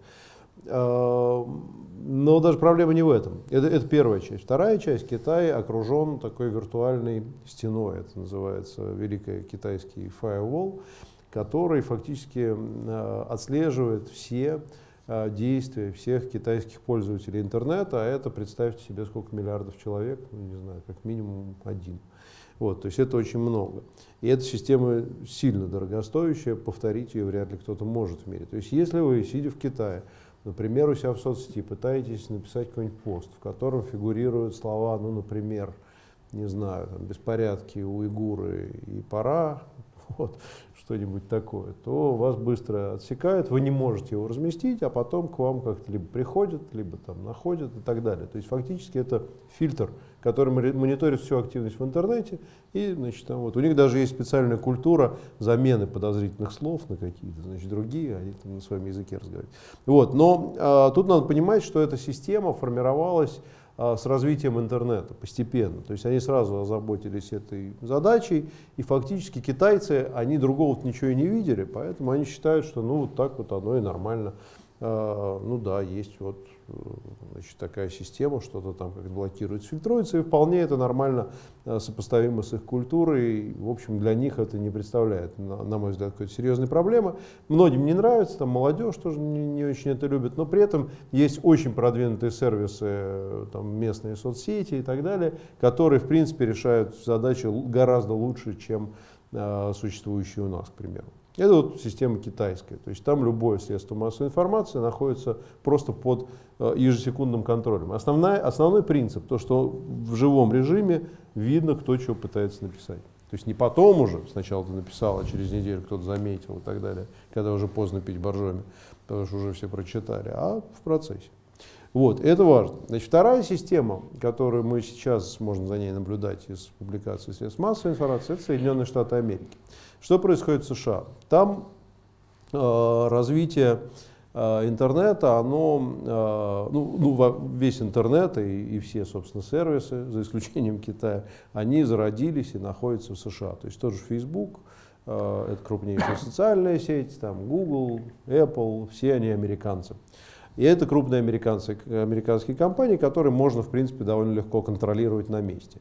Но даже проблема не в этом. Это первая часть. Вторая часть. Китай окружен такой виртуальной стеной. Это называется Великий Китайский фаервол, который фактически отслеживает все действия всех китайских пользователей интернета, а это, представьте себе, сколько миллиардов человек, ну, не знаю, как минимум один. Вот, то есть это очень много. И эта система сильно дорогостоящая, повторить ее вряд ли кто-то может в мире. То есть если вы, сидя в Китае, например, у себя в соцсети пытаетесь написать какой-нибудь пост, в котором фигурируют слова, ну, например, не знаю, там, беспорядки, уйгуры и пора, вот, что-нибудь такое, то вас быстро отсекают, вы не можете его разместить, а потом к вам как-то либо приходят, либо там находят и так далее. То есть фактически это фильтр, который мониторит всю активность в интернете. И, значит, там вот, у них даже есть специальная культура замены подозрительных слов на какие-то, значит, другие, они там на своем языке разговаривают. Вот, но тут надо понимать, что эта система формировалась с развитием интернета постепенно. То есть они сразу озаботились этой задачей, и фактически китайцы, они другого-то ничего и не видели, поэтому они считают, что ну вот так вот оно и нормально. Ну да, есть вот, значит, такая система, что-то там как-то блокируется, фильтруется, и вполне это нормально сопоставимо с их культурой. И, в общем, для них это не представляет, на мой взгляд, какой-то серьезной проблемы. Многим не нравится, там молодежь тоже не очень это любит, но при этом есть очень продвинутые сервисы, там, местные соцсети и так далее, которые, в принципе, решают задачи гораздо лучше, чем существующие у нас, к примеру. Это вот система китайская, то есть там любое средство массовой информации находится просто под ежесекундным контролем. Основной принцип, то что в живом режиме видно, кто чего пытается написать. То есть не потом уже, сначала ты написал, а через неделю кто-то заметил и так далее, когда уже поздно пить боржоми, потому что уже все прочитали, а в процессе. Вот, это важно. Значит, вторая система, которую мы сейчас можем за ней наблюдать из публикации средств массовой информации, это Соединенные Штаты Америки. Что происходит в США? Там развитие интернета, оно, весь интернет и все, собственно, сервисы, за исключением Китая, они зародились и находятся в США. То есть тоже Facebook, это крупнейшая социальная сеть, там Google, Apple, все они американцы. И это крупные американские компании, которые можно, в принципе, довольно легко контролировать на месте.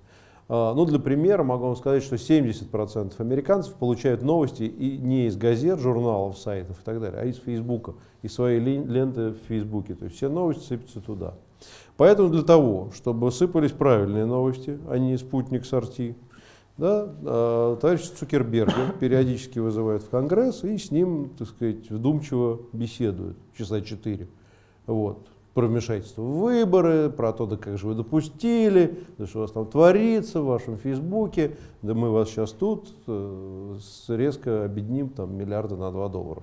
Ну, для примера могу вам сказать, что 70% американцев получают новости и не из газет, журналов, сайтов и так далее, а из Фейсбука, из своей ленты в Фейсбуке. То есть все новости сыпятся туда. Поэтому для того, чтобы сыпались правильные новости, а не Спутник с RT, да, товарищ Цукерберг периодически вызывает в Конгресс и с ним, так сказать, вдумчиво беседует часа 4. Вот, про вмешательство в выборы, про то, да как же вы допустили, да что у вас там творится в вашем Фейсбуке, да мы вас сейчас тут резко обедним там миллиарда на $2.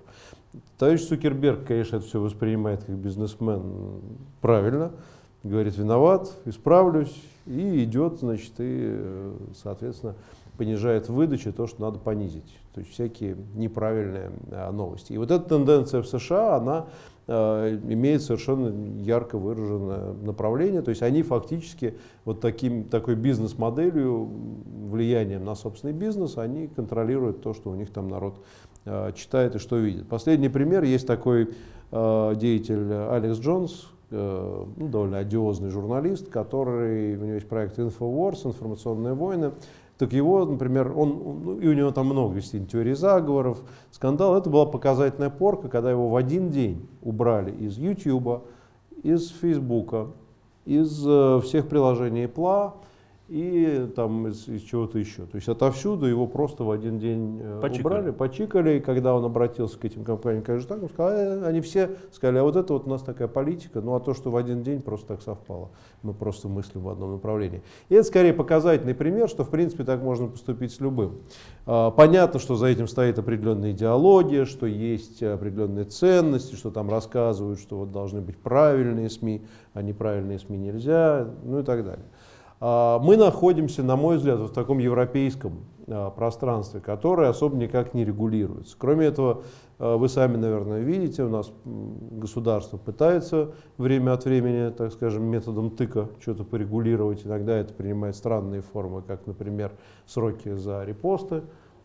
Товарищ Цукерберг, конечно, это все воспринимает как бизнесмен правильно, говорит, виноват, исправлюсь, и идет, значит, и, соответственно, понижает выдачи, то, что надо понизить, то есть всякие неправильные новости. И вот эта тенденция в США, она имеет совершенно ярко выраженное направление, то есть они фактически вот такой бизнес-моделью, влиянием на собственный бизнес, они контролируют то, что у них там народ читает и что видит. Последний пример, есть такой деятель Алекс Джонс, ну, довольно одиозный журналист, который, у него есть проект InfoWars, информационные войны. Так его, например, и у него там много действительно теорий заговоров, скандал. Это была показательная порка, когда его в один день убрали из Ютьюба, из Фейсбука, из всех приложений Apple и там из чего-то еще. То есть отовсюду его просто в один день убрали, почикали. И когда он обратился к этим компаниям, конечно, так, он сказал, они все сказали, а вот это вот у нас такая политика, ну а то, что в один день просто так совпало. Мы просто мыслим в одном направлении. И это скорее показательный пример, что в принципе так можно поступить с любым. Понятно, что за этим стоит определенная идеология, что есть определенные ценности, что там рассказывают, что вот должны быть правильные СМИ, а неправильные СМИ нельзя, ну и так далее. Мы находимся, на мой взгляд, в таком европейском пространстве, которое особо никак не регулируется. Кроме этого, вы сами, наверное, видите, у нас государство пытается время от времени, так скажем, методом тыка что-то порегулировать. Иногда это принимает странные формы, как, например, сроки за репосты.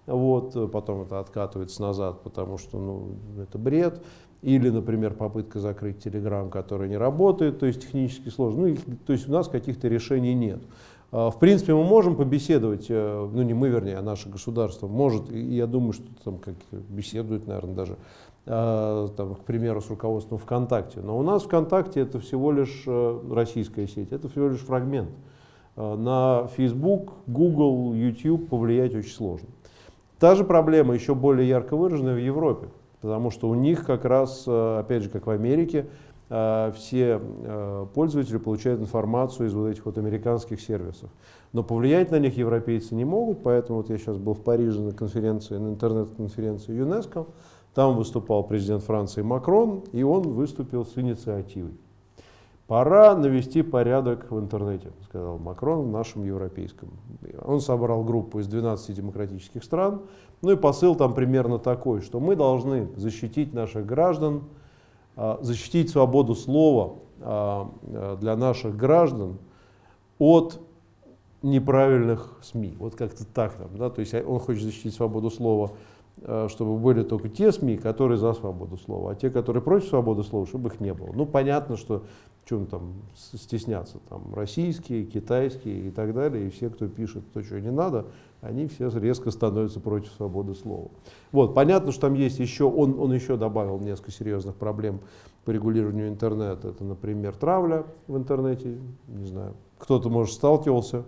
Вот, потом это откатывается назад, потому что ну, это бред. Или, например, попытка закрыть Телеграм, который не работает, то есть технически сложно. Ну, то есть у нас каких-то решений нет. В принципе, мы можем побеседовать, ну не мы, вернее, а наше государство может, и я думаю, что там как беседует, наверное, даже, там, к примеру, с руководством ВКонтакте. Но у нас ВКонтакте это всего лишь российская сеть, это всего лишь фрагмент. На Facebook, Google, YouTube повлиять очень сложно. Та же проблема еще более ярко выражена в Европе, потому что у них как раз, опять же, как в Америке, все пользователи получают информацию из вот этих вот американских сервисов. Но повлиять на них европейцы не могут, поэтому вот я сейчас был в Париже на конференции, на интернет-конференции ЮНЕСКО, там выступал президент Франции Макрон, и он выступил с инициативой. «Пора навести порядок в интернете», — сказал Макрон в нашем европейском. Он собрал группу из 12 демократических стран. Ну и посыл там примерно такой, что мы должны защитить наших граждан, защитить свободу слова для наших граждан от неправильных СМИ. Вот как-то так там, да? То есть он хочет защитить свободу слова, чтобы были только те СМИ, которые за свободу слова, а те, которые против свободы слова, чтобы их не было. Ну, понятно, что чем там стесняться, там российские, китайские и так далее, и все, кто пишет то, чего не надо, они все резко становятся против свободы слова. Вот, понятно, что там есть еще, он еще добавил несколько серьезных проблем по регулированию интернета. Это, например, травля в интернете, не знаю, кто-то, может, сталкивался,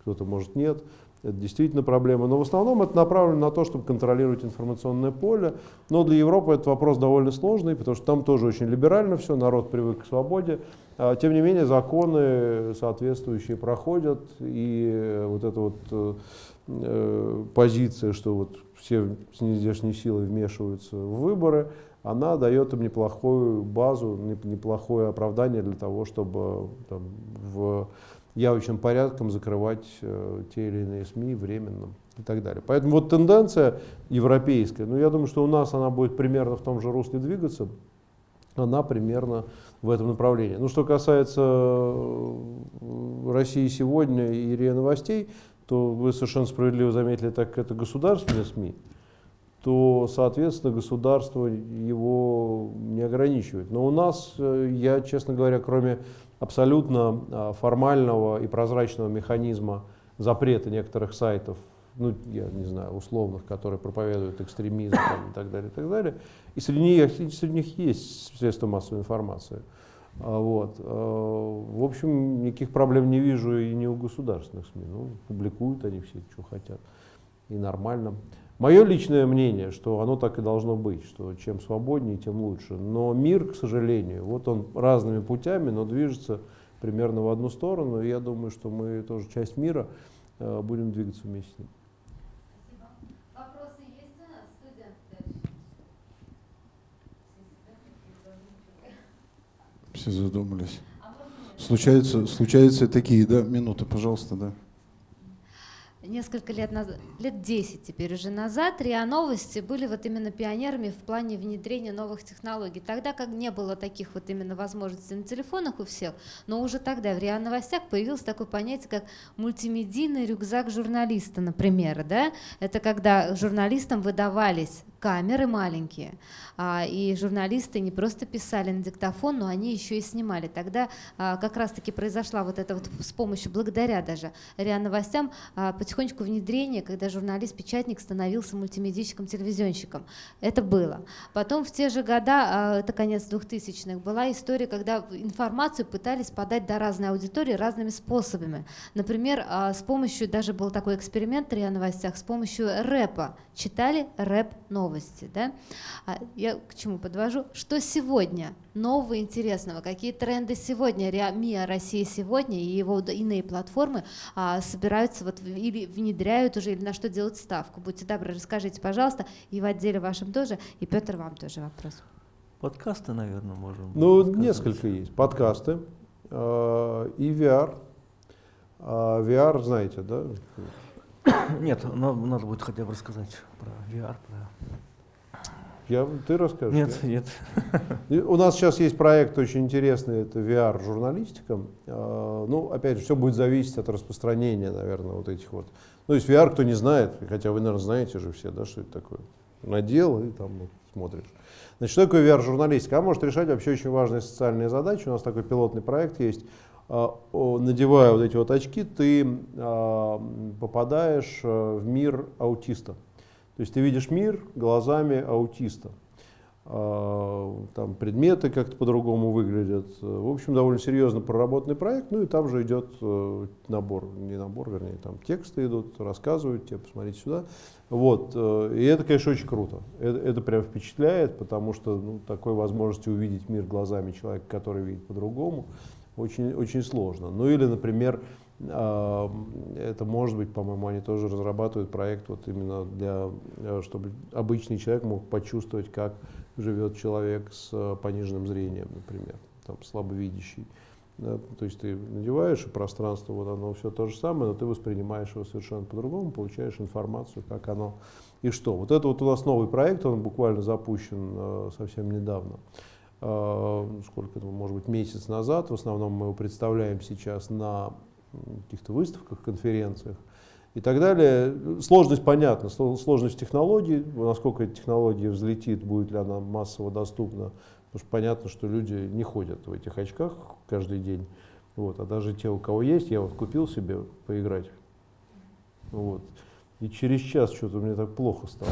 кто-то, может, нет. Это действительно проблема, но в основном это направлено на то, чтобы контролировать информационное поле. Но для Европы этот вопрос довольно сложный, потому что там тоже очень либерально все, народ привык к свободе. Тем не менее, законы соответствующие проходят, и вот эта вот позиция, что вот все с нездешней силой вмешиваются в выборы, она дает им неплохую базу, неплохое оправдание для того, чтобы там, в явочным порядком закрывать те или иные СМИ временно и так далее. Поэтому вот тенденция европейская, ну я думаю, что у нас она будет примерно в том же русле двигаться, она примерно в этом направлении. Ну что касается России сегодня и РИА Новостей, то вы совершенно справедливо заметили, так как это государственные СМИ, то, соответственно, государство его не ограничивает. Но у нас, я, честно говоря, кроме абсолютно формального и прозрачного механизма запрета некоторых сайтов, ну, я не знаю, условных, которые проповедуют экстремизм там, и так далее, и среди них есть средства массовой информации. Вот. В общем, никаких проблем не вижу и не у государственных СМИ. Ну, публикуют они все, что хотят, и нормально. Мое личное мнение, что оно так и должно быть, что чем свободнее, тем лучше. Но мир, к сожалению, вот он разными путями, но движется примерно в одну сторону. И я думаю, что мы тоже часть мира будем двигаться вместе с ним. Спасибо. Вопросы есть у нас, студенты? Все задумались. Случаются такие, да, минуты, пожалуйста, да. Несколько лет назад, лет 10 теперь уже назад, РИА Новости были вот именно пионерами в плане внедрения новых технологий. Тогда как не было таких вот именно возможностей на телефонах у всех, но уже тогда в РИА Новостях появилось такое понятие, как мультимедийный рюкзак журналиста, например. Да? Это когда журналистам выдавались камеры маленькие, и журналисты не просто писали на диктофон, но они еще и снимали. Тогда как раз-таки произошла вот это вот с помощью, благодаря даже РИА Новостям, потихонечку внедрение, когда журналист-печатник становился мультимедийщиком-телевизионщиком. Это было. Потом в те же года, это конец 2000-х, была история, когда информацию пытались подать до разной аудитории разными способами. Например, с помощью, даже был такой эксперимент в РИА Новостях, с помощью рэпа. Читали рэп-новости. Да? Я к чему подвожу? Что сегодня нового, интересного, какие тренды сегодня МИА «Россия сегодня» и его иные платформы собираются вот или внедряют уже, или на что делать ставку. Будьте добры, расскажите, пожалуйста, и в отделе вашем тоже, и, Петр, вам тоже вопрос. Подкасты, наверное, можем. Ну, несколько есть. Подкасты и VR. VR, знаете, да? Нет, надо будет хотя бы рассказать про VR. Ты расскажешь? Нет, я? Нет. У нас сейчас есть проект очень интересный, это VR-журналистика. Ну, опять же, все будет зависеть от распространения, наверное, вот этих вот. Ну, если VR, кто не знает, хотя вы, наверное, знаете же все, да, что это такое. Надел и там вот, смотришь. Значит, что такое VR-журналистика? Она может решать вообще очень важные социальные задачи. У нас такой пилотный проект есть. Надевая вот эти вот очки, ты попадаешь в мир аутиста. То есть ты видишь мир глазами аутиста. Там предметы как-то по-другому выглядят. В общем, довольно серьезно проработанный проект. Ну и там же идет вернее, там тексты идут, рассказывают тебе, посмотрите сюда. Вот. И это, конечно, очень круто. Это прям впечатляет, потому что ну, такой возможности увидеть мир глазами человека, который видит по-другому, очень, очень сложно. Ну или, например, это может быть, по-моему, они тоже разрабатывают проект вот именно для, чтобы обычный человек мог почувствовать, как живет человек с пониженным зрением, например, там, слабовидящий. Да? То есть ты надеваешь, и пространство, вот оно все то же самое, но ты воспринимаешь его совершенно по-другому, получаешь информацию, как оно и что. Вот это вот у нас новый проект, он буквально запущен совсем недавно. Сколько это, может быть, месяц назад. В основном мы его представляем сейчас на каких-то выставках, конференциях и так далее. Сложность понятна, сложность технологий, насколько эта технология взлетит, будет ли она массово доступна, потому что понятно, что люди не ходят в этих очках каждый день. Вот. А даже те, у кого есть, я вот купил себе поиграть. Вот. И через час что-то мне так плохо стало.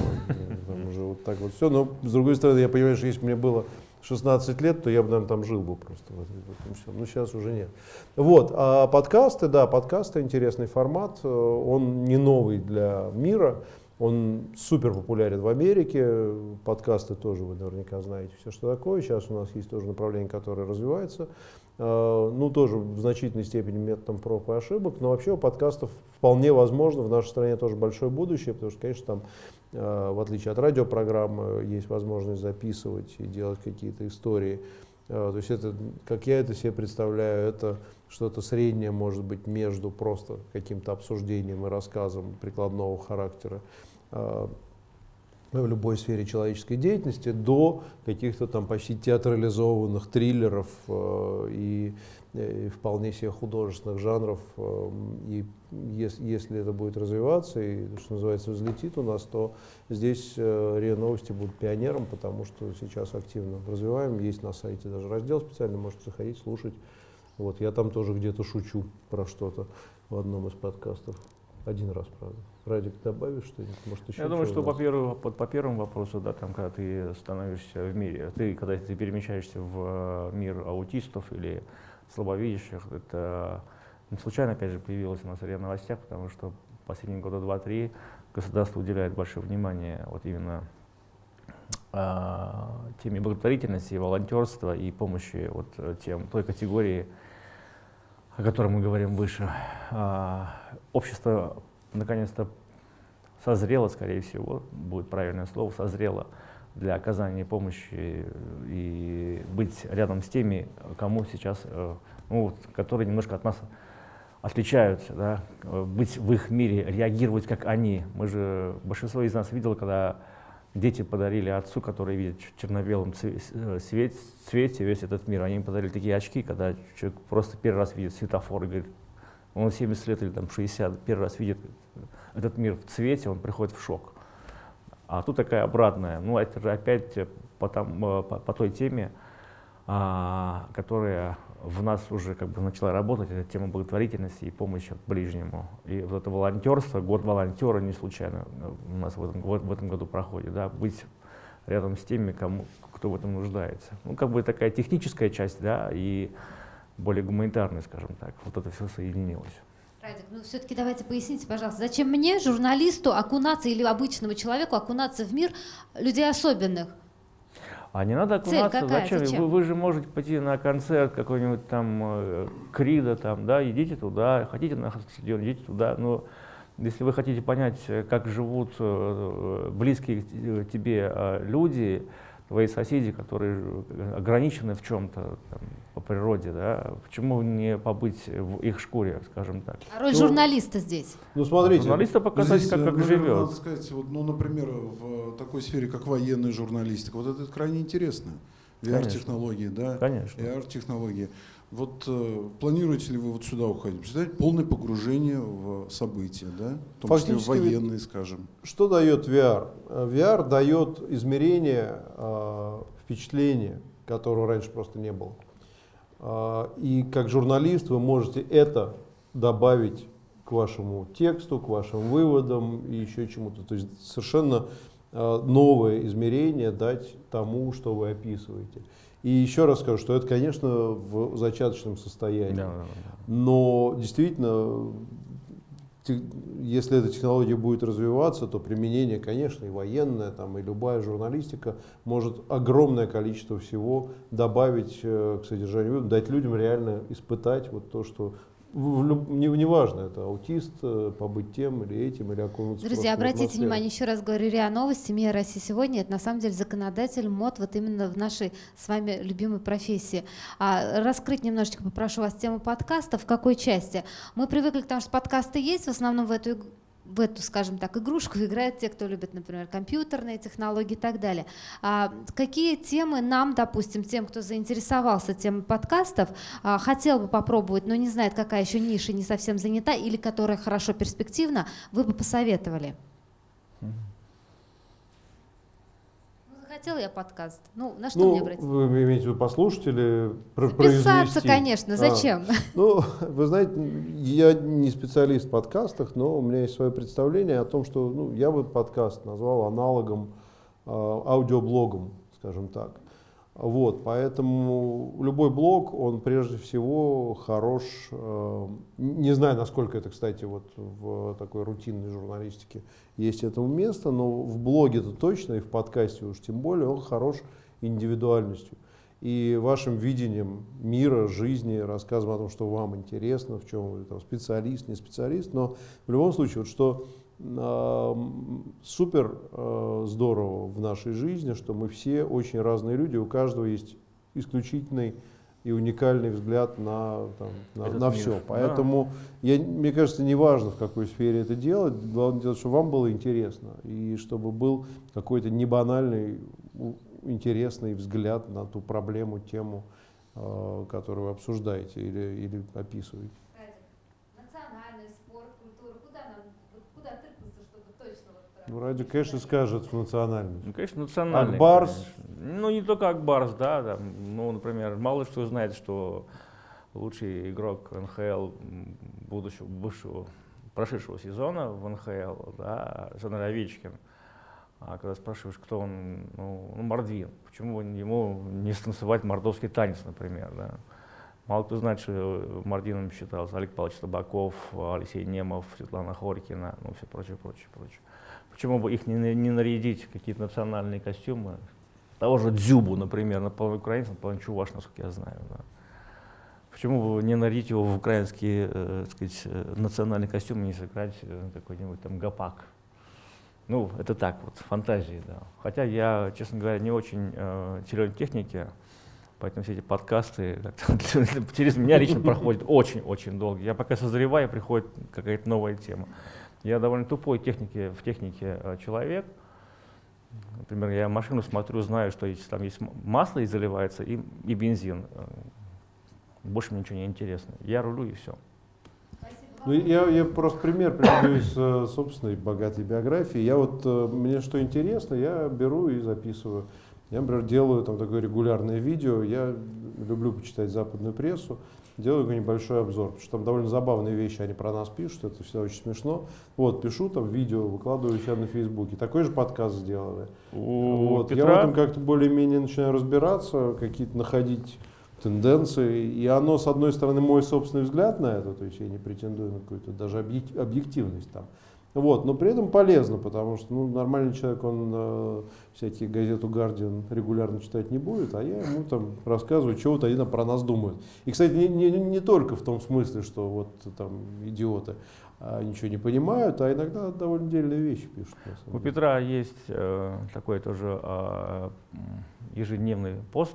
Там уже вот так вот все. Но с другой стороны, я понимаю, что если бы мне было 16 лет, то я бы, наверное, там жил бы просто. Ну, сейчас уже нет. Вот, а подкасты, да, подкасты, интересный формат. Он не новый для мира. Он супер популярен в Америке. Подкасты тоже вы наверняка знаете все, что такое. Сейчас у нас есть тоже направление, которое развивается. Ну, тоже в значительной степени методом проб и ошибок. Но вообще у подкастов вполне возможно в нашей стране тоже большое будущее, потому что, конечно, там, в отличие от радиопрограммы, есть возможность записывать и делать какие-то истории. То есть это, как я это себе представляю, это что-то среднее, может быть, между просто каким-то обсуждением и рассказом прикладного характера в любой сфере человеческой деятельности до каких-то там почти театрализованных триллеров и вполне себе художественных жанров. И если это будет развиваться и, что называется, взлетит у нас, то здесь РИА Новости будут пионером, потому что сейчас активно развиваем. Есть на сайте даже раздел специальный, можете заходить, слушать. Вот, я там тоже где-то шучу про что-то в одном из подкастов. Один раз, правда. Радик, добавишь что-нибудь? Может, еще? Я думаю, что по первому вопросу, да, там, когда ты становишься в мире, когда ты перемещаешься в мир аутистов или слабовидящих, это не случайно, опять же, появилось у нас в РИА Новостях, потому что последние года 2-3 государство уделяет большое внимание вот именно теме благотворительности, волонтерства и помощи вот тем, той категории, о которой мы говорим выше. Общество наконец-то созрело, скорее всего, будет правильное слово, созрело для оказания помощи и быть рядом с теми, кому сейчас, ну, которые немножко от нас отличаются, да? Быть в их мире, реагировать как они. Мы же, большинство из нас видело, когда дети подарили отцу, который видит в черно-белом цвете весь этот мир. Они им подарили такие очки, когда человек просто первый раз видит светофор и говорит, он 70 лет или там, 60, первый раз видит этот мир в цвете, он приходит в шок. А тут такая обратная. Ну, это же опять по той теме, которая в нас уже как бы начала работать, это тема благотворительности и помощи ближнему. И вот это волонтерство, год волонтера не случайно у нас в этом году проходит, да, быть рядом с теми, кто в этом нуждается. Ну, как бы такая техническая часть, да, и более гуманитарная, скажем так, вот это все соединилось. Радик, ну все-таки давайте поясните, пожалуйста, зачем мне, журналисту, окунаться или обычному человеку окунаться в мир людей особенных? А не надо окунаться. Зачем? Вы же можете пойти на концерт какой-нибудь там Крида, там, да, идите туда, хотите на стадион, идите туда. Но если вы хотите понять, как живут близкие тебе люди, твои соседи, которые ограничены в чем-то по природе, да, почему не побыть в их шкуре, скажем так? А роль журналиста здесь? Ну, смотрите, журналиста показать, здесь, как живет. Надо сказать, вот, ну, например, в такой сфере, как военная журналистика, вот это крайне интересно. VR-технологии, да? Конечно. VR-технологии. Вот планируете ли вы вот сюда уходить? Представляете, полное погружение в события, да? В том числе в военные, скажем. Что дает VR? VR дает измерение впечатления, которого раньше просто не было. И как журналист вы можете это добавить к вашему тексту, к вашим выводам и еще чему-то. То есть совершенно новое измерение дать тому, что вы описываете. И еще раз скажу, что это, конечно, в зачаточном состоянии. Но действительно, если эта технология будет развиваться, то применение, конечно, и военное, там, и любая журналистика может огромное количество всего добавить к содержанию, дать людям реально испытать вот то, что... Неважно, это аутист, побыть тем или этим, или окунуться. Друзья, обратите внимание, еще раз говорю, РИА Новости, МИА «Россия сегодня» — это на самом деле законодатель мод вот именно в нашей с вами любимой профессии. Раскрыть немножечко попрошу вас тему подкаста, в какой части. Мы привыкли к тому, что подкасты есть, в основном в эту, скажем так, игрушку играют те, кто любит, например, компьютерные технологии и так далее. Какие темы нам, допустим, тем, кто заинтересовался темой подкастов, хотел бы попробовать, но не знает, какая еще ниша не совсем занята или которая хорошо перспективна, вы бы посоветовали? Хотела я подкаст. Ну, на что мне обратиться? Вы имеете в виду послушатели? Записаться, конечно. Зачем? Ну, вы знаете, я не специалист в подкастах, но у меня есть свое представление о том, что я бы подкаст назвал аналогом, аудиоблогом, скажем так. Вот, поэтому любой блог, он прежде всего хорош, не знаю, насколько это, кстати, вот в такой рутинной журналистике есть этому место, но в блоге-то точно и в подкасте уж тем более он хорош индивидуальностью и вашим видением мира, жизни, рассказом о том, что вам интересно, в чем вы там, специалист, не специалист, но в любом случае, вот что супер здорово в нашей жизни, что мы все очень разные люди, у каждого есть исключительный и уникальный взгляд на все. Поэтому, мне кажется, не важно, в какой сфере это делать, главное делать, чтобы вам было интересно, и чтобы был какой-то небанальный, интересный взгляд на ту проблему, тему, которую вы обсуждаете или описываете. Ну, Радик, конечно, скажет в национальность. Ну, конечно, национальность. Акбарс. Конечно. Ну, не только Акбарс, да. Там, ну, например, мало что знает, что лучший игрок НХЛ прошедшего сезона в НХЛ, да, Александр Овечкин. А когда спрашиваешь, кто он, ну, мордвин. Почему ему не станцевать мордовский танец, например, да? Мало кто знает, что мордвином считался Олег Павлович Табаков, Алексей Немов, Светлана Хорькина, ну, все прочее, прочее, прочее. Почему бы их не нарядить в какие-то национальные костюмы? Того же дзюбу, например, наполовину украинец, наполовину чуваш, насколько я знаю. Да. Почему бы не нарядить его в украинские, так сказать, национальные костюмы и не сыграть какой-нибудь там гопак? Ну, это так вот, фантазии, да. Хотя я, честно говоря, не очень силен в технике, поэтому все эти подкасты через меня лично проходят очень-очень долго. Я пока созреваю, приходит какая-то новая тема. Я довольно тупой в технике человек. Например, я машину смотрю, знаю, что там есть масло и заливается, и бензин. Больше мне ничего не интересно. Я рулю и все. Спасибо. Ну, я просто пример приведу из собственной богатой биографии. Я вот, мне что интересно, я беру и записываю. Я, например, делаю там такое регулярное видео, я люблю почитать западную прессу, делаю небольшой обзор, потому что там довольно забавные вещи они про нас пишут, это всегда очень смешно. Вот, пишу там видео, выкладываю себя на Фейсбуке, такой же подкаст сделали. Вот, я в этом как-то более-менее начинаю разбираться, какие-то находить тенденции, и оно, с одной стороны, мой собственный взгляд на это, то есть я не претендую на какую-то даже объективность там. Вот, но при этом полезно, потому что ну, нормальный человек, он всякие газету «Гардиан» регулярно читать не будет, а я ему там рассказываю, чего вот они там про нас думают. И, кстати, не только в том смысле, что вот там идиоты ничего не понимают, а иногда довольно дельные вещи пишут. У Петра есть такой тоже ежедневный пост,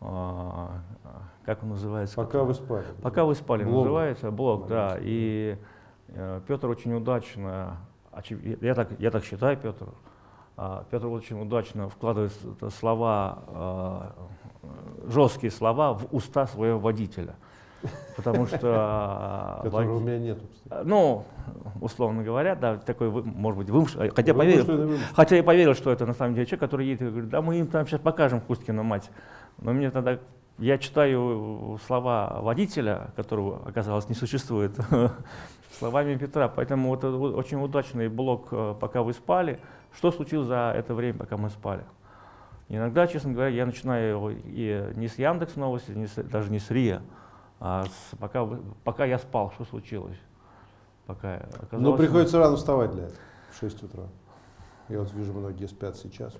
как он называется? «Пока вы спали». «Пока вы спали» называется, блог, да. И Петр очень удачно, я так считаю, Петр очень удачно вкладывает слова, жесткие слова в уста своего водителя, потому что… Которого у меня нету. Ну, условно говоря, да, такой, может быть, вымышленный, хотя я поверил, что это на самом деле человек, который едет и говорит, да мы им там сейчас покажем Кузькину мать, но мне тогда… Я читаю слова водителя, которого, оказалось, не существует, словами Петра. Поэтому вот очень удачный блог «Пока вы спали». Что случилось за это время, пока мы спали? Иногда, честно говоря, я начинаю его не с Яндекс новости, даже не с РИА, а с «Пока я спал», что случилось. Но приходится рано вставать для этого, в 6 утра. Я вот вижу, многие спят сейчас.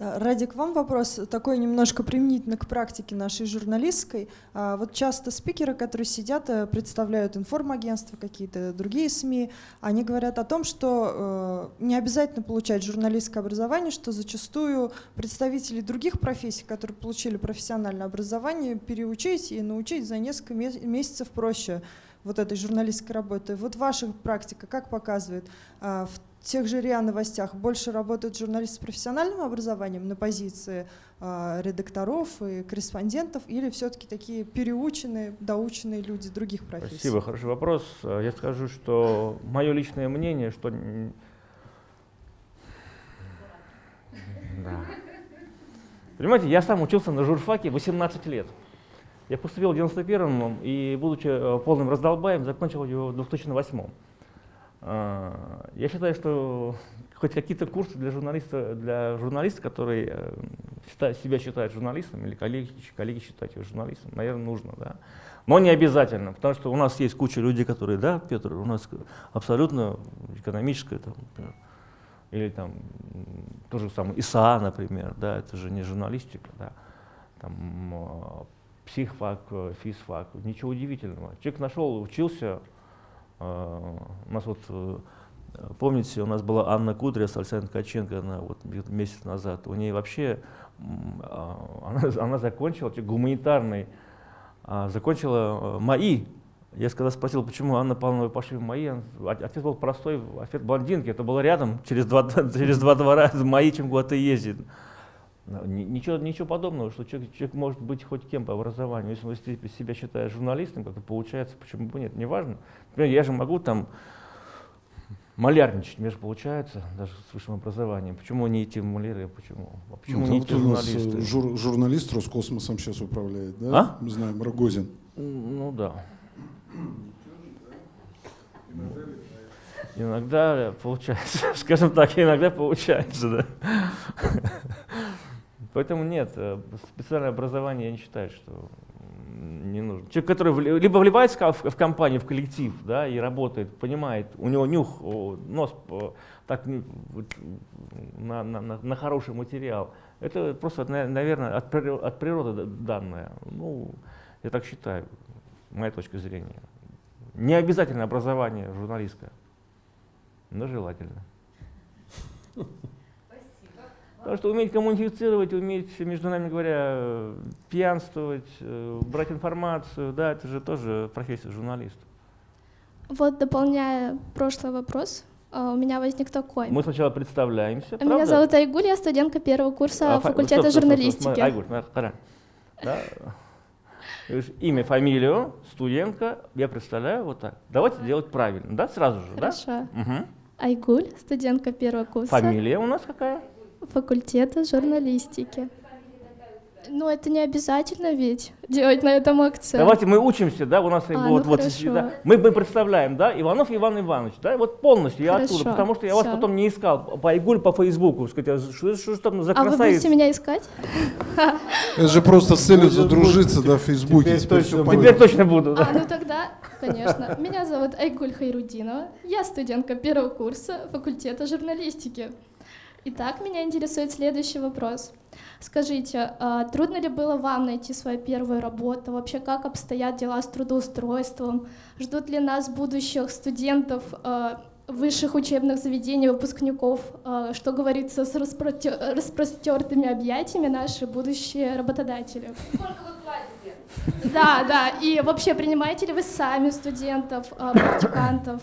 Радик, вам вопрос такой немножко применительно к практике нашей журналистской. Вот часто спикеры, которые сидят, представляют информагентства, какие-то другие СМИ, они говорят о том, что не обязательно получать журналистское образование, что зачастую представители других профессий, которые получили профессиональное образование, переучить и научить за несколько месяцев проще вот этой журналистской работы. Вот ваша практика, как показывает, в тех же РИА новостях больше работают журналисты с профессиональным образованием на позиции редакторов и корреспондентов, или все-таки такие переученные, доученные люди других профессий? Спасибо, хороший вопрос. Я скажу, что мое личное мнение, что… Да. Понимаете, я сам учился на журфаке 18 лет. Я поступил в 1991-м и, будучи полным раздолбаем, закончил его в 2008-м. Я считаю, что хоть какие-то курсы для журналиста, который себя считает журналистом, или коллеги считают его журналистом, наверное, нужно, да. Но не обязательно, потому что у нас есть куча людей, которые, да, Петр, у нас абсолютно экономическое, там, например, или там то же самое ИСА, например, да, это же не журналистика, да, там психфак, физфак, ничего удивительного. Человек нашел, учился. У нас вот, помните, у нас была Анна Кудря с Александром Ткаченко, она вот месяц назад, у нее вообще, она закончила гуманитарный, закончила МАИ. Я когда спросил, почему Анна Павловна, вы пошли в МАИ, ответ был простой, ответ блондинки, это было рядом, через два двора в МАИ, чем куда-то ездит. Ничего подобного, что человек может быть хоть кем по образованию. Если он себя считает журналистом, как-то получается, почему бы нет, неважно. Например, я же могу там малярничать, мне же получается, даже с высшим образованием. Почему не идти в маляры, почему не идти в журналисты? Журналист Роскосмосом сейчас управляет, да? Мы знаем, Рогозин. Ну да. Иногда получается, скажем так, иногда получается, да. Поэтому нет, специальное образование, я не считаю, что не нужно. Человек, который либо вливается в компанию, в коллектив, да, и работает, понимает, у него нюх, нос так, на хороший материал, это просто, наверное, от природы данное. Ну, я так считаю, моя точка зрения. Не обязательно образование журналистское, но желательно. Потому что уметь коммуницировать, уметь, между нами говоря, пьянствовать, брать информацию, да, это же тоже профессия журналиста. Вот, дополняя прошлый вопрос, у меня возник такой. Мы сначала представляемся, правда? Меня зовут Айгуль, я студентка первого курса факультета журналистики. Айгуль, да? имя, фамилию, студентка, я представляю вот так. Давайте делать правильно, да, сразу же, да? Хорошо. Угу. Айгуль, студентка первого курса. Фамилия у нас какая? Факультета журналистики. Ну, это не обязательно ведь делать на этом акцент. Давайте мы учимся, да, у нас да, мы представляем, да, Иванов Иван Иванович, да, вот полностью я хорошо, оттуда, потому что я вас потом не искал по Айгуль, по Фейсбуку, сказать, что там за красавица. А вы будете меня искать? Это же просто с целью задружиться, да, в Фейсбуке. Теперь точно буду, да. Ну тогда, конечно. Меня зовут Айгуль Хайрудинова, я студентка первого курса факультета журналистики. Итак, меня интересует следующий вопрос. Скажите, трудно ли было вам найти свою первую работу? Вообще, как обстоят дела с трудоустройством? Ждут ли нас будущих студентов высших учебных заведений, выпускников? Что говорится с распростертыми объятиями наши будущие работодатели? Сколько вы платите? Да, да. И вообще, принимаете ли вы сами студентов, практикантов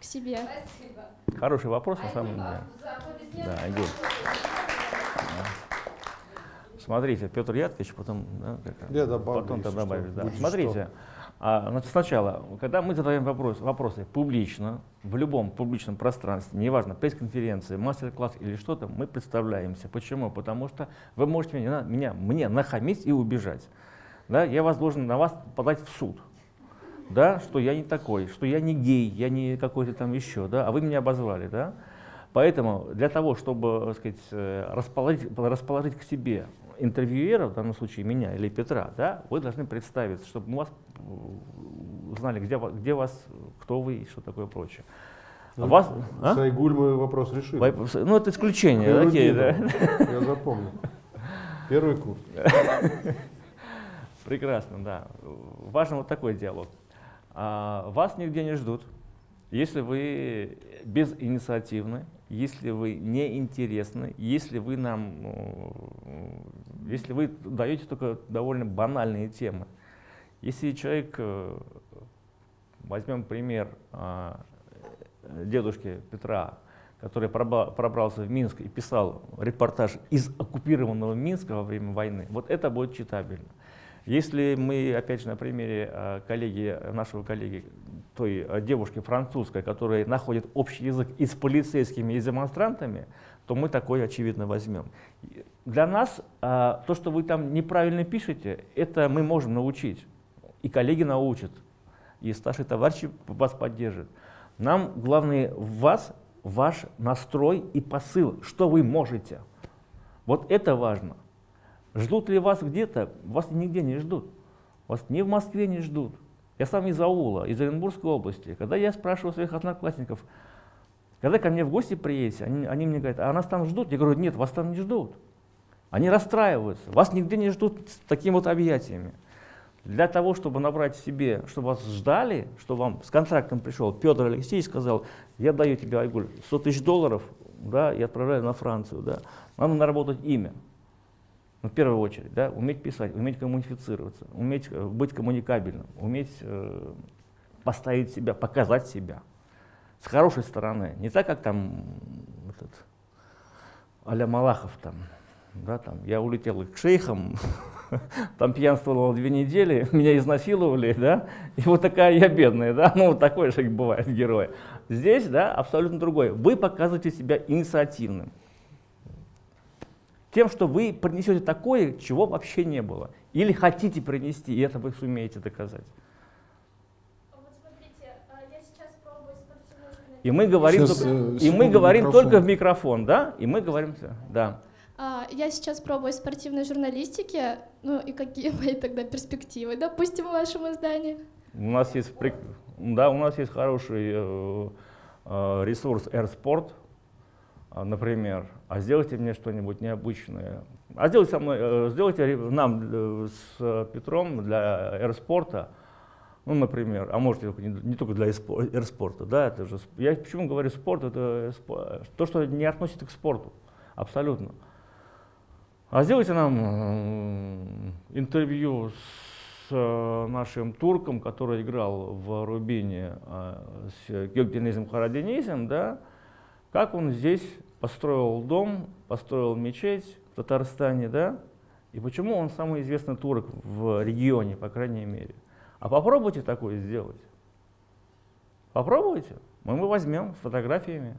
к себе? Спасибо. Хороший вопрос, на самом деле. Да, Айгуль. Смотрите, Петр Яковлевич, потом, да, я добавлю, потом ты добавишь. Да. Смотрите, значит, сначала, когда мы задаем вопросы публично, в любом публичном пространстве, неважно, пресс-конференции, мастер-класс или что-то, мы представляемся. Почему? Потому что вы можете мне нахамить и убежать. Да? Я вас должен на вас подать в суд. Да, что я не такой, что я не гей, я не какой-то там еще, да, а вы меня обозвали, да. Поэтому для того, чтобы, так сказать, расположить к себе интервьюера, в данном случае меня или Петра, да, вы должны представиться, чтобы мы вас знали, где вас, кто вы и что такое прочее. Ну, вас, с Айгуль мы вопрос решили. Ну, это исключение. Окей, да? Я запомнил. Первый курс. Прекрасно, да. Важен вот такой диалог. Вас нигде не ждут, если вы безинициативны, если вы неинтересны, если вы если вы даете только довольно банальные темы. Если человек, возьмем пример дедушки Петра, который пробрался в Минск и писал репортаж из оккупированного Минска во время войны, вот это будет читабельно. Если мы, опять же, на примере нашего коллеги, той девушки французской, которая находит общий язык и с полицейскими, и с демонстрантами, то мы такое, очевидно, возьмем. Для нас то, что вы там неправильно пишете, это мы можем научить. И коллеги научат, и старшие товарищи вас поддержат. Нам главное в вас, ваш настрой и посыл, что вы можете. Вот это важно. Ждут ли вас где-то? Вас нигде не ждут. Вас ни в Москве не ждут. Я сам из аула, из Оренбургской области. Когда я спрашивал своих одноклассников, когда ко мне в гости приедете, они мне говорят, а нас там ждут? Я говорю, нет, вас там не ждут. Они расстраиваются. Вас нигде не ждут с такими вот объятиями. Для того, чтобы набрать себе, чтобы вас ждали, чтобы вам с контрактом пришел Петр Алексеевич и сказал, я даю тебе, Айгуль, $100 000, да, и отправляю на Францию. Да. Надо наработать имя. Ну, в первую очередь, да, уметь писать, уметь коммуницироваться, уметь быть коммуникабельным, уметь поставить себя, показать себя с хорошей стороны. Не так, как там этот, а-ля Малахов, там, да, там, я улетел к шейхам, там пьянствовал 2 недели, меня изнасиловали, да, и вот такая я бедная, да, ну вот такой же бывает герой. Здесь, да, абсолютно другой. Вы показываете себя инициативным. Тем, что вы принесете такое, чего вообще не было. Или хотите принести, и это вы сумеете доказать. Вот смотрите, я сейчас пробую немножко... И мы говорим только в микрофон, да? И мы говорим все, да. Я сейчас пробую спортивной журналистики, ну и какие мои тогда перспективы, допустим, в вашем издании? У нас есть, да, у нас есть хороший ресурс AirSport. Например, а сделайте мне что-нибудь необычное. А сделайте, сделайте нам с Петром для аэроспорта, ну, например, а может не только для аэроспорта, да, это же, я почему говорю спорт, это то, что не относится к спорту, абсолютно. А сделайте нам интервью с нашим турком, который играл в Рубине с Гюгденизом Хараденизом, да, как он здесь построил дом, построил мечеть в Татарстане, да, И почему он самый известный турок в регионе, по крайней мере. А попробуйте такое сделать. Попробуйте. Мы его возьмем с фотографиями.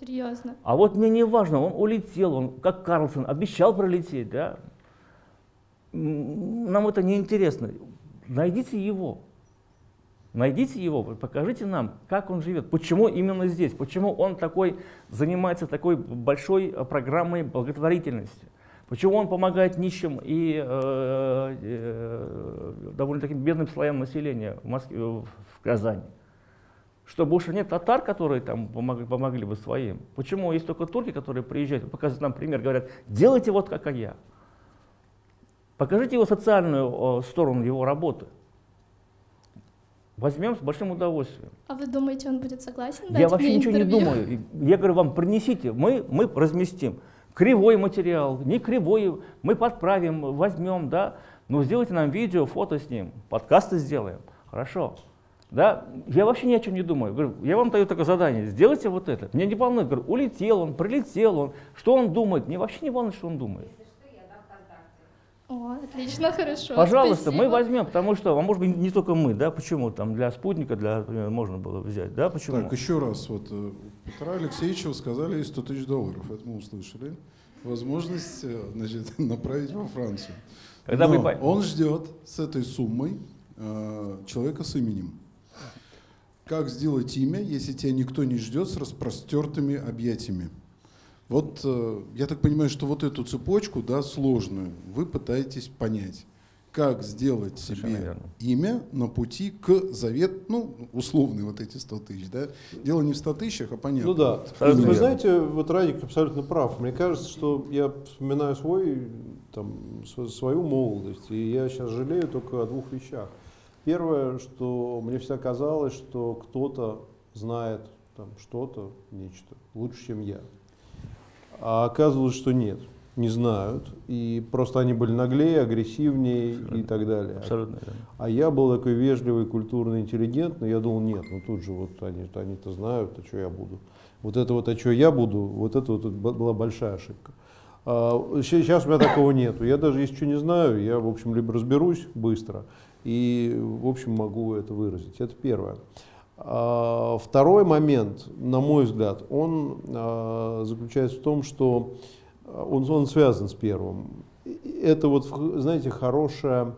Серьезно. А вот мне не важно, он улетел, он, как Карлсон, обещал пролететь, да? Нам это не интересно. Найдите его. Найдите его, покажите нам, как он живет, почему именно здесь, почему он такой занимается такой большой программой благотворительности, почему он помогает нищим и довольно-таки бедным слоям населения в Москве, в Казани. Что больше нет татар, которые там помогли бы своим. Почему есть только турки, которые приезжают, показывают нам пример, говорят, делайте вот как я. Покажите его социальную сторону его работы. Возьмем с большим удовольствием. А вы думаете, он будет согласен? Я вообще ничего не думаю. Я говорю вам, принесите, мы разместим. Кривой материал, не кривой, мы подправим, возьмем, да. Но сделайте нам видео, фото с ним, подкасты сделаем. Хорошо. Да? Я вообще ни о чем не думаю. Говорю, я вам даю только задание, сделайте вот это. Меня не волнует, говорю, улетел он, прилетел он, что он думает. Мне вообще не волнует, что он думает. О, отлично, хорошо. Пожалуйста, спасибо. Мы возьмем, потому что, а может быть, не только мы, да, почему там для спутника, для, например, можно было взять, да, почему? Так, еще раз, вот Петра Алексеевича сказали 100 тысяч долларов, это мы услышали, возможность, значит, направить во Францию. Когда он ждет с этой суммой человека с именем. Как сделать имя, если тебя никто не ждет с распростертыми объятиями? Вот я так понимаю, что вот эту цепочку, да, сложную, вы пытаетесь понять, как сделать себе имя на пути к завет, ну, условные вот эти 100 тысяч, да? Дело не в 100 тысячах, а понятно. Ну да, вы знаете, вот Радик абсолютно прав. Мне кажется, что я вспоминаю свою молодость, и я сейчас жалею только о двух вещах. Первое, что мне всегда казалось, что кто-то знает что-то, нечто лучше, чем я. А оказывалось, что нет, не знают, и просто они были наглее, агрессивнее и так далее. Абсолютно. А я был такой вежливый, культурный, интеллигентный, я думал, нет, ну тут же вот они-то знают, а что я буду. Вот это вот, а что я буду, вот это вот была большая ошибка. Сейчас у меня такого нету, я даже если что не знаю, я, в общем, либо разберусь быстро и, в общем, могу это выразить, это первое. Второй момент, на мой взгляд, он заключается в том, что он связан с первым. Это вот, знаете, в хорошем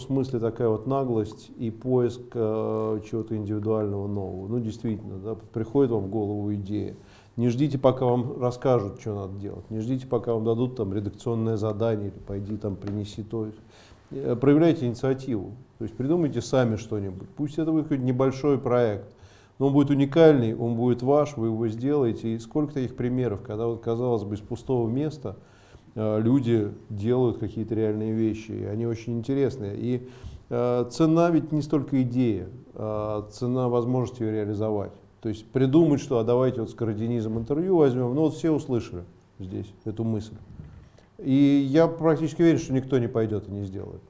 смысле такая вот наглость и поиск чего-то индивидуального нового. Ну, действительно, да, приходит вам в голову идея. Не ждите, пока вам расскажут, что надо делать. Не ждите, пока вам дадут там редакционное задание, или пойди там принеси то. Проявляйте инициативу, то есть придумайте сами что-нибудь, пусть это будет небольшой проект, но он будет уникальный, он будет ваш, вы его сделаете, и сколько таких примеров, когда вот, казалось бы, из пустого места люди делают какие-то реальные вещи, и они очень интересные, и цена ведь не столько идея, цена возможности ее реализовать, то есть придумать, что, а давайте вот с координизмом интервью возьмем, ну вот все услышали здесь эту мысль. И я практически верю, что никто не пойдет и не сделает.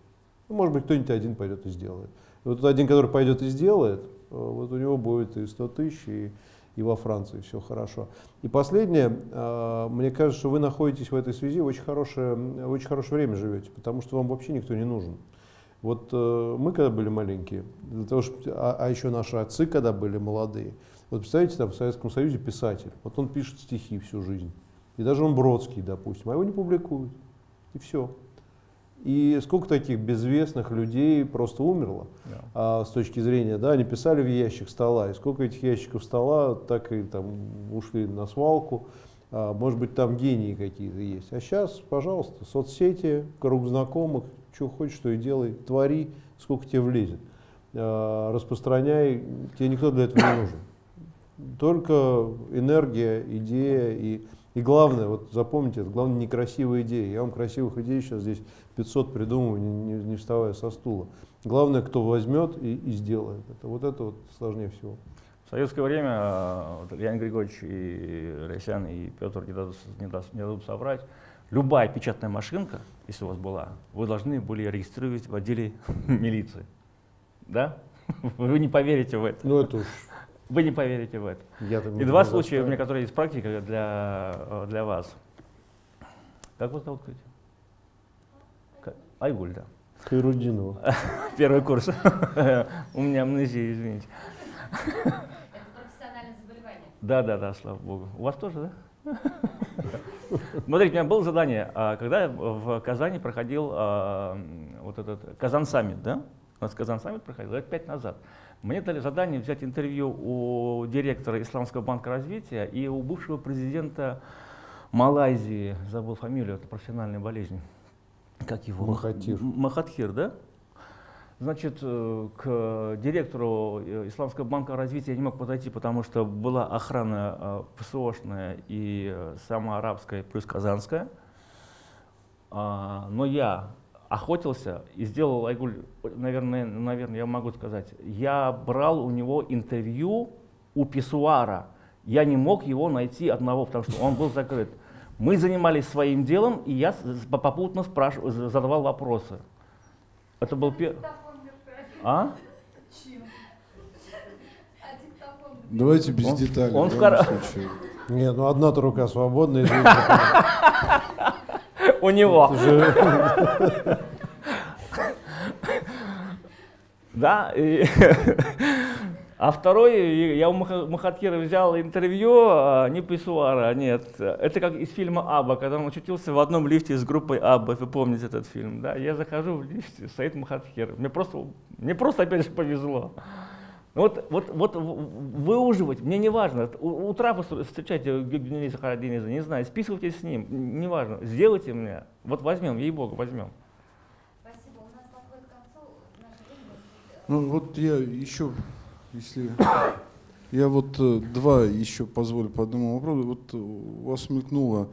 Ну, может быть, кто-нибудь один пойдет и сделает. И вот один, который пойдет и сделает, вот у него будет и 100 тысяч, и во Франции все хорошо. И последнее, мне кажется, что вы находитесь в этой связи в очень хорошее время живете, потому что вам вообще никто не нужен. Вот мы когда были маленькие, для того, чтобы, а еще наши отцы когда были молодые, вот представляете, там в Советском Союзе писатель, вот он пишет стихи всю жизнь. И даже он Бродский, допустим, а его не публикуют. И все. И сколько таких безвестных людей просто умерло с точки зрения, да, они писали в ящик стола, и сколько этих ящиков стола так и там ушли на свалку, может быть, там гении какие-то есть. А сейчас, пожалуйста, соцсети, круг знакомых, что хочешь, что и делай, твори, сколько тебе влезет, распространяй, тебе никто для этого не нужен. Только энергия, идея и главное, вот запомните, это главное не красивые идеи. Я вам красивых идей сейчас здесь 500 придумываю, не вставая со стула. Главное, кто возьмет и сделает. Это вот сложнее всего. В советское время Леонид Григорьевич и Росян, и Петр не дадут соврать. Любая печатная машинка, если у вас была, вы должны были регистрировать в отделе милиции. Да? Вы не поверите в это. Ну это уж. Вы не поверите в это. И два случая, у меня, которые есть практика для вас. Как вас зовут, кстати? Айгульда. Хайрудинова. Первый курс. У меня амнезия, извините. Это профессиональное заболевание. Да, слава богу. У вас тоже, да? Смотрите, у меня было задание, когда в Казани проходил вот этот Казан-Саммит, да? У нас Казан-Саммит проходил лет 5 назад. Мне дали задание взять интервью у директора Исламского банка развития и у бывшего президента Малайзии, забыл фамилию, это профессиональная болезнь. Как его? Махатхир. Махатхир, да? Значит, к директору Исламского банка развития я не мог подойти, потому что была охрана ПСОшная и сама арабская, плюс казанская. Но я охотился и сделал айгуль, наверное, я могу сказать, я брал у него интервью у писсуара. Я не мог его найти одного, потому что он был закрыт. Мы занимались своим делом, и я попутно задавал вопросы. Это был первый. А? Давайте без деталей. Он в случае. Нет, ну одна-то рука свободная. У него. Да. А второй, я у Махатхира взял интервью, не писсуара, нет. Это как из фильма «Аба», когда он очутился в одном лифте с группой «Аба», вы помните этот фильм, да? Я захожу в лифте, стоит Махатхир. Мне просто опять же, повезло. Вот выуживать, мне не важно. У Трапа встречайте Гюнелиза Харадиниза, не знаю, списывайтесь с ним, не важно. Сделайте мне, вот возьмем, ей-богу, возьмем. Спасибо, у нас подходит к концу наш день. Ну вот я еще... Если я вот два еще позволю по одному вопросу, вот у вас мелькнуло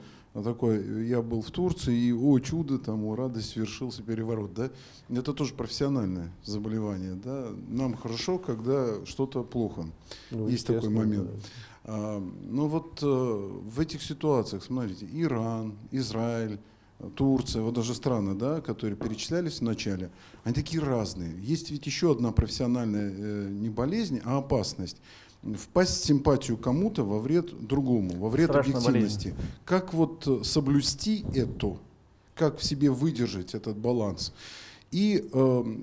такое, я был в Турции, и о чудо, там, о радость, свершился переворот, да? Это тоже профессиональное заболевание, да? Нам хорошо, когда что-то плохо, ну, есть такой момент. Да. Но вот в этих ситуациях, смотрите, Иран, Израиль, Турция, вот даже страны, да, которые перечислялись вначале, они такие разные. Есть ведь еще одна профессиональная не болезнь, а опасность. Впасть в симпатию кому-то во вред другому, во вред страшная объективности. Болезнь. Как вот соблюсти это, как в себе выдержать этот баланс? И,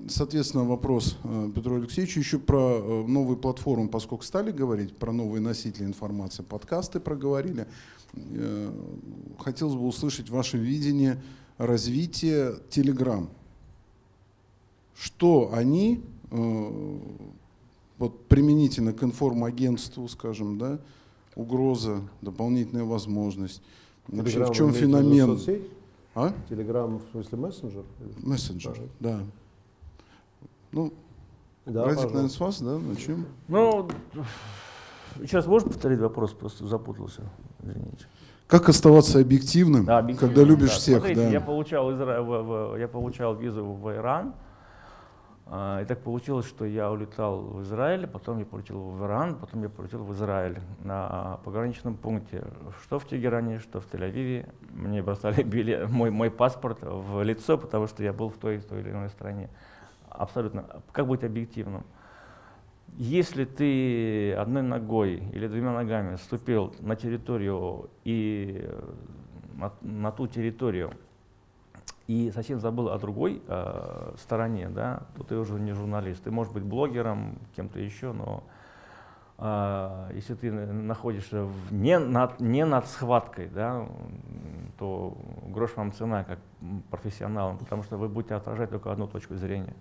соответственно, вопрос Петру Алексеевичу еще про новую платформу, поскольку стали говорить про новые носители информации, подкасты проговорили. Хотелось бы услышать ваше видение развития Telegram. Что они, вот применительно к информагентству, скажем, да, угроза, дополнительная возможность, вообще, в чем феномен? А? Телеграм, в смысле, мессенджер? Мессенджер, да. Ну, да, Радик, наверное, с вас, да, начнем. Ну, сейчас можешь повторить вопрос, просто запутался, извините. Как оставаться объективным, да, когда любишь, да, всех? Смотрите, да. я получал визу в Иран, и так получилось, что я улетал в Израиль, потом я полетел в Иран, потом я полетел в Израиль на пограничном пункте. Что в Тегеране, что в Тель-Авиве. Мне бросали мой паспорт в лицо, потому что я был в той или иной стране. Абсолютно. Как быть объективным? Если ты одной ногой или двумя ногами вступил на территорию и на ту территорию и совсем забыл о другой стороне, да, то ты уже не журналист. Ты можешь быть блогером, кем-то еще, но если ты находишься не над схваткой, да, то грош вам цена как профессионалам, потому что вы будете отражать только одну точку зрения.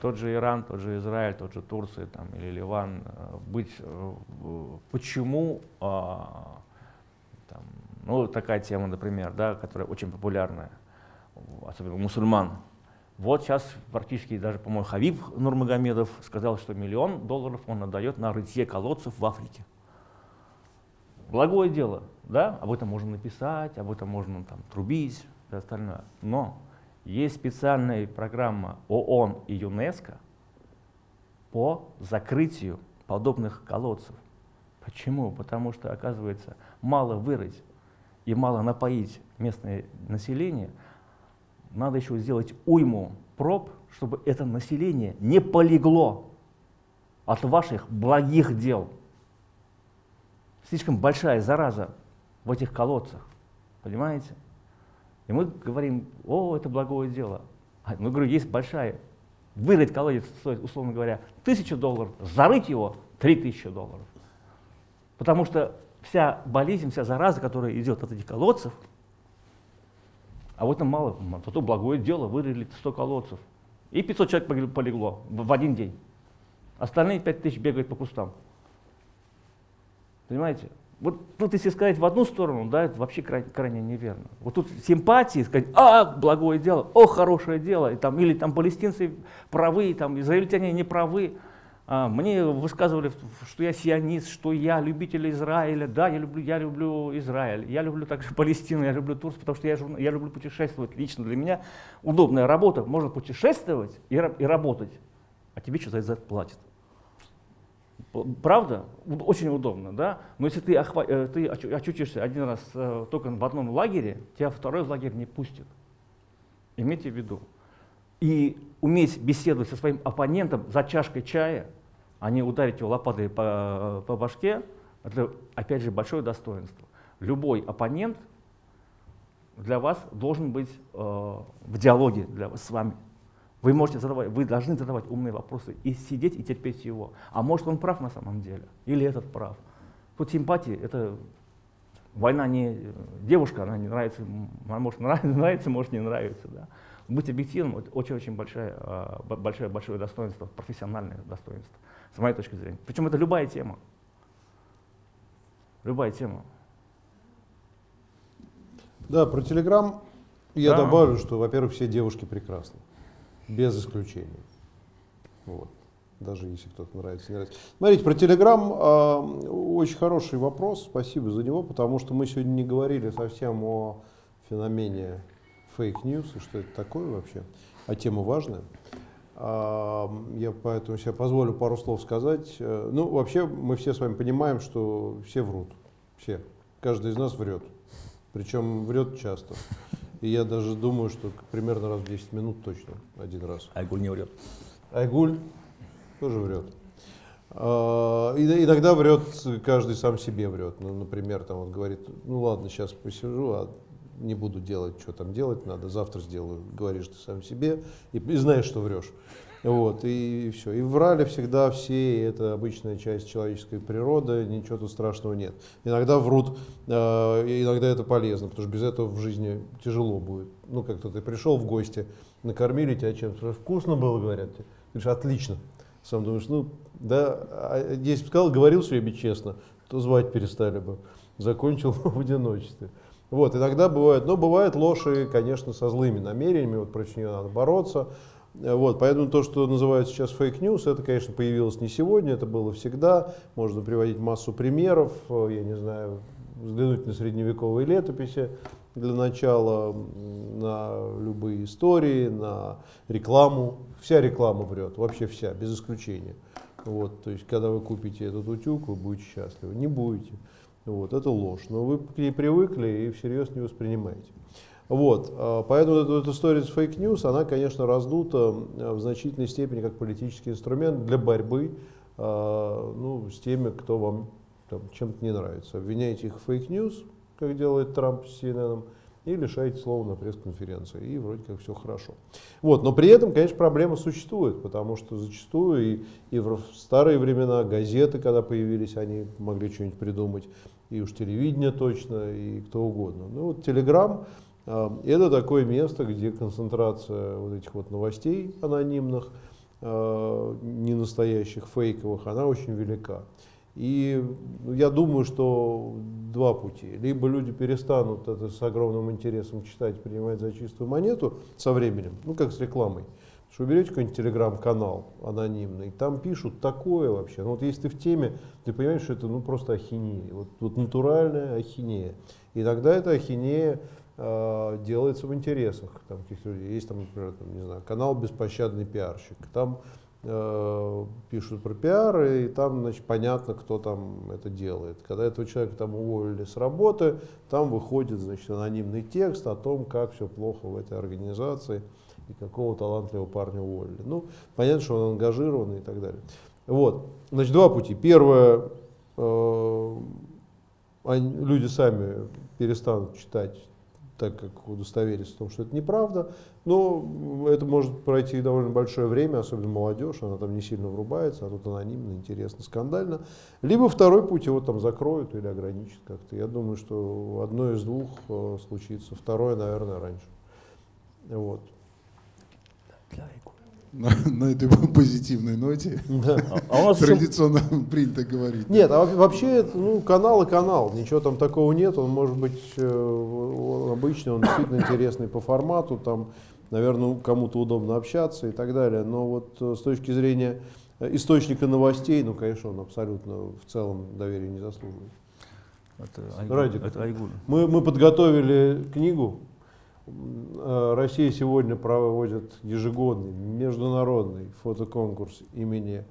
Тот же Иран, тот же Израиль, тот же Турция там, или Ливан. Почему там, ну, такая тема, например, да, которая очень популярная, особенно у мусульман. Вот сейчас практически даже, по-моему, Хабиб Нурмагомедов сказал, что $1 миллион он отдает на рытье колодцев в Африке. Благое дело, да? Об этом можно написать, об этом можно там трубить и остальное. Но есть специальная программа ООН и ЮНЕСКО по закрытию подобных колодцев. Почему? Потому что, оказывается, мало вырыть и мало напоить местное население, надо еще сделать уйму проб, чтобы это население не полегло от ваших благих дел. Слишком большая зараза в этих колодцах, понимаете? И И мы говорим, о, это благое дело. Ну, говорю, есть большая. Вырыть колодец стоит, условно говоря, $1000, зарыть его $3000. Потому что вся болезнь, вся зараза, которая идет от этих колодцев, а вот нам мало, зато благое дело, вырыли 100 колодцев. И 500 человек полегло в один день. Остальные 5000 бегают по кустам. Понимаете? Вот тут, если сказать в одну сторону, да, это вообще крайне неверно. Вот тут симпатии, сказать, а, благое дело, о, хорошее дело, и там, или там палестинцы правы, там, израильтяне не правы. А, мне высказывали, что я сионист, что я любитель Израиля, да, я люблю Израиль, я люблю также Палестину, я люблю Турцию, потому что я люблю путешествовать. Лично для меня удобная работа, можно путешествовать и работать, а тебе что-то за это платят. Правда? Очень удобно, да? Но если ты очутишься один раз только в одном лагере, тебя второй лагерь не пустит. Имейте в виду. И уметь беседовать со своим оппонентом за чашкой чая, а не ударить его лопатой по башке, это, опять же, большое достоинство. Любой оппонент для вас должен быть в диалоге с вами. Вы должны задавать умные вопросы и сидеть и терпеть его. А может, он прав на самом деле? Или этот прав? Тут симпатии, это война не девушка, она не нравится, может нравится, может не нравится. Да? Быть объективным — это очень-очень большое достоинство, профессиональное достоинство, с моей точки зрения. Причем это любая тема. Любая тема. Да, про Телеграм я добавлю, что, во-первых, все девушки прекрасны. Без исключения. Вот. Даже если кто-то нравится, не нравится. Смотрите, про Телеграм очень хороший вопрос. Спасибо за него, потому что мы сегодня не говорили совсем о феномене фейк-ньюс и что это такое вообще. А тема важная. Я поэтому себе позволю пару слов сказать. Ну, вообще, мы все с вами понимаем, что все врут. Все. Каждый из нас врет. Причем врет часто. И я даже думаю, что примерно раз в 10 минут точно один раз. Айгуль не врет. Айгуль тоже врет. Иногда врет, каждый сам себе врет. Ну, например, там он говорит, ну ладно, сейчас посижу, а не буду делать, что там делать надо, завтра сделаю. Говоришь ты сам себе и знаешь, что врешь. Вот, и все. И врали всегда все, и это обычная часть человеческой природы, ничего тут страшного нет. Иногда врут, иногда это полезно, потому что без этого в жизни тяжело будет. Ну, как-то ты пришел в гости, накормили тебя чем-то, вкусно было, говорят. Ты говоришь, отлично. Сам думаешь, ну, да, если бы сказал, говорил себе честно, то звать перестали бы. Закончил в одиночестве. Вот, иногда бывает, но бывают ложь, и, конечно, со злыми намерениями, вот против нее надо бороться. Вот, поэтому то, что называют сейчас фейк-ньюс, это, конечно, появилось не сегодня, это было всегда. Можно приводить массу примеров, я не знаю, взглянуть на средневековые летописи для начала, на любые истории, на рекламу. Вся реклама врет, вообще вся, без исключения. Вот, то есть, когда вы купите этот утюг, вы будете счастливы, не будете. Вот, это ложь, но вы к ней привыкли и всерьез не воспринимаете. Вот, поэтому эта история с фейк-ньюс, она, конечно, раздута в значительной степени как политический инструмент для борьбы ну, с теми, кто вам чем-то не нравится. Обвиняйте их в фейк-ньюс, как делает Трамп с CNN, и лишаете слова на пресс-конференции, и вроде как все хорошо. Вот, но при этом, конечно, проблема существует, потому что зачастую и в старые времена газеты, когда появились, они могли что-нибудь придумать, и уж телевидение точно, и кто угодно. Ну вот Телеграм. Это такое место, где концентрация вот этих вот новостей анонимных, ненастоящих, фейковых, она очень велика. И я думаю, что два пути. Либо люди перестанут это с огромным интересом читать, принимать за чистую монету со временем, ну как с рекламой. Что берете какой-нибудь телеграм-канал анонимный, там пишут такое вообще. Ну вот если ты в теме, ты понимаешь, что это ну, просто ахинея. Вот натуральная ахинея. И тогда это ахинея делается в интересах каких-то людей. Есть там, например, там, не знаю, канал «Беспощадный пиарщик». Там пишут про пиар, и там, значит, понятно, кто там это делает. Когда этого человека там уволили с работы, там выходит, значит, анонимный текст о том, как все плохо в этой организации и какого талантливого парня уволили. Ну, понятно, что он ангажированный и так далее. Вот, значит, два пути. Первое, люди сами перестанут читать так как удостовериться в том, что это неправда. Но это может пройти довольно большое время, особенно молодежь, она там не сильно врубается, а тут анонимно, интересно, скандально. Либо второй путь, его там закроют или ограничат как-то. Я думаю, что одно из двух случится, второе, наверное, раньше. Вот. На этой позитивной ноте традиционно принято говорить. Нет, а вообще, ну, канал и канал, ничего там такого нет, он может быть обычный, он действительно интересный по формату, там, наверное, кому-то удобно общаться и так далее, но вот с точки зрения источника новостей, ну, конечно, он абсолютно в целом доверия не заслуживает. Радик, мы подготовили книгу. Россия сегодня проводит ежегодный международный фотоконкурс имени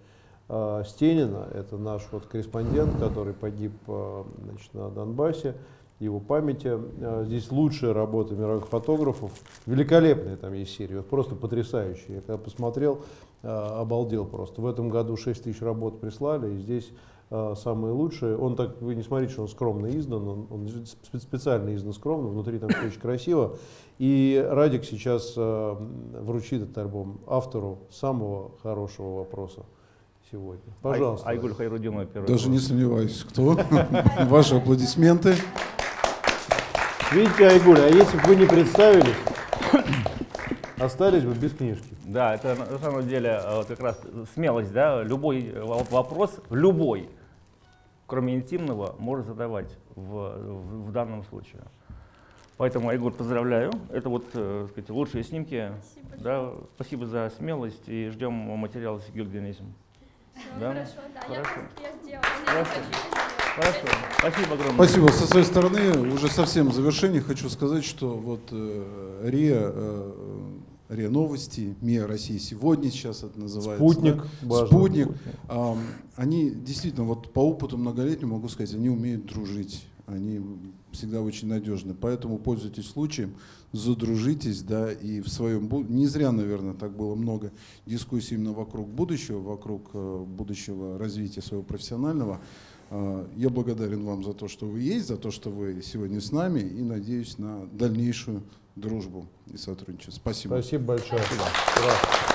Стенина. Это наш вот корреспондент, который погиб, значит, на Донбассе, его памяти. Здесь лучшая работа мировых фотографов. Великолепная там есть серия, вот просто потрясающая. Я когда посмотрел, обалдел просто. В этом году 6 тысяч работ прислали, и здесь самые лучшие. Он так, вы не смотрите, что он скромно издан, он специально издан скромно, внутри там все очень красиво. И Радик сейчас вручит этот альбом автору самого хорошего вопроса сегодня. Пожалуйста. Айгуль Хайрудинова первый. Даже не сомневаюсь, кто. Ваши аплодисменты. Видите, Айгуль, а если бы вы не представились, остались бы без книжки. Да, это на самом деле как раз смелость, да, любой вопрос, любой, кроме интимного, можно задавать в данном случае. Поэтому, Айгуль, поздравляю. Это вот, так сказать, лучшие снимки. Спасибо, да, спасибо за смелость и ждем материал с Гюльгенезем. Да? Хорошо, да. Хорошо. Хорошо. Спасибо огромное. Спасибо. Со своей стороны, уже совсем в завершении хочу сказать, что вот РИА Новости, МИА «Россия сегодня» сейчас это называется. Спутник. Да? Спутник. Они действительно, вот по опыту многолетнему могу сказать, они умеют дружить. Они всегда очень надежны. Поэтому пользуйтесь случаем, задружитесь, да, и в своем будущем. Не зря, наверное, так было много дискуссий именно вокруг будущего развития своего профессионального. Я благодарен вам за то, что вы есть, за то, что вы сегодня с нами, и надеюсь на дальнейшую дружбу и сотрудничество. Спасибо. Спасибо большое. Спасибо.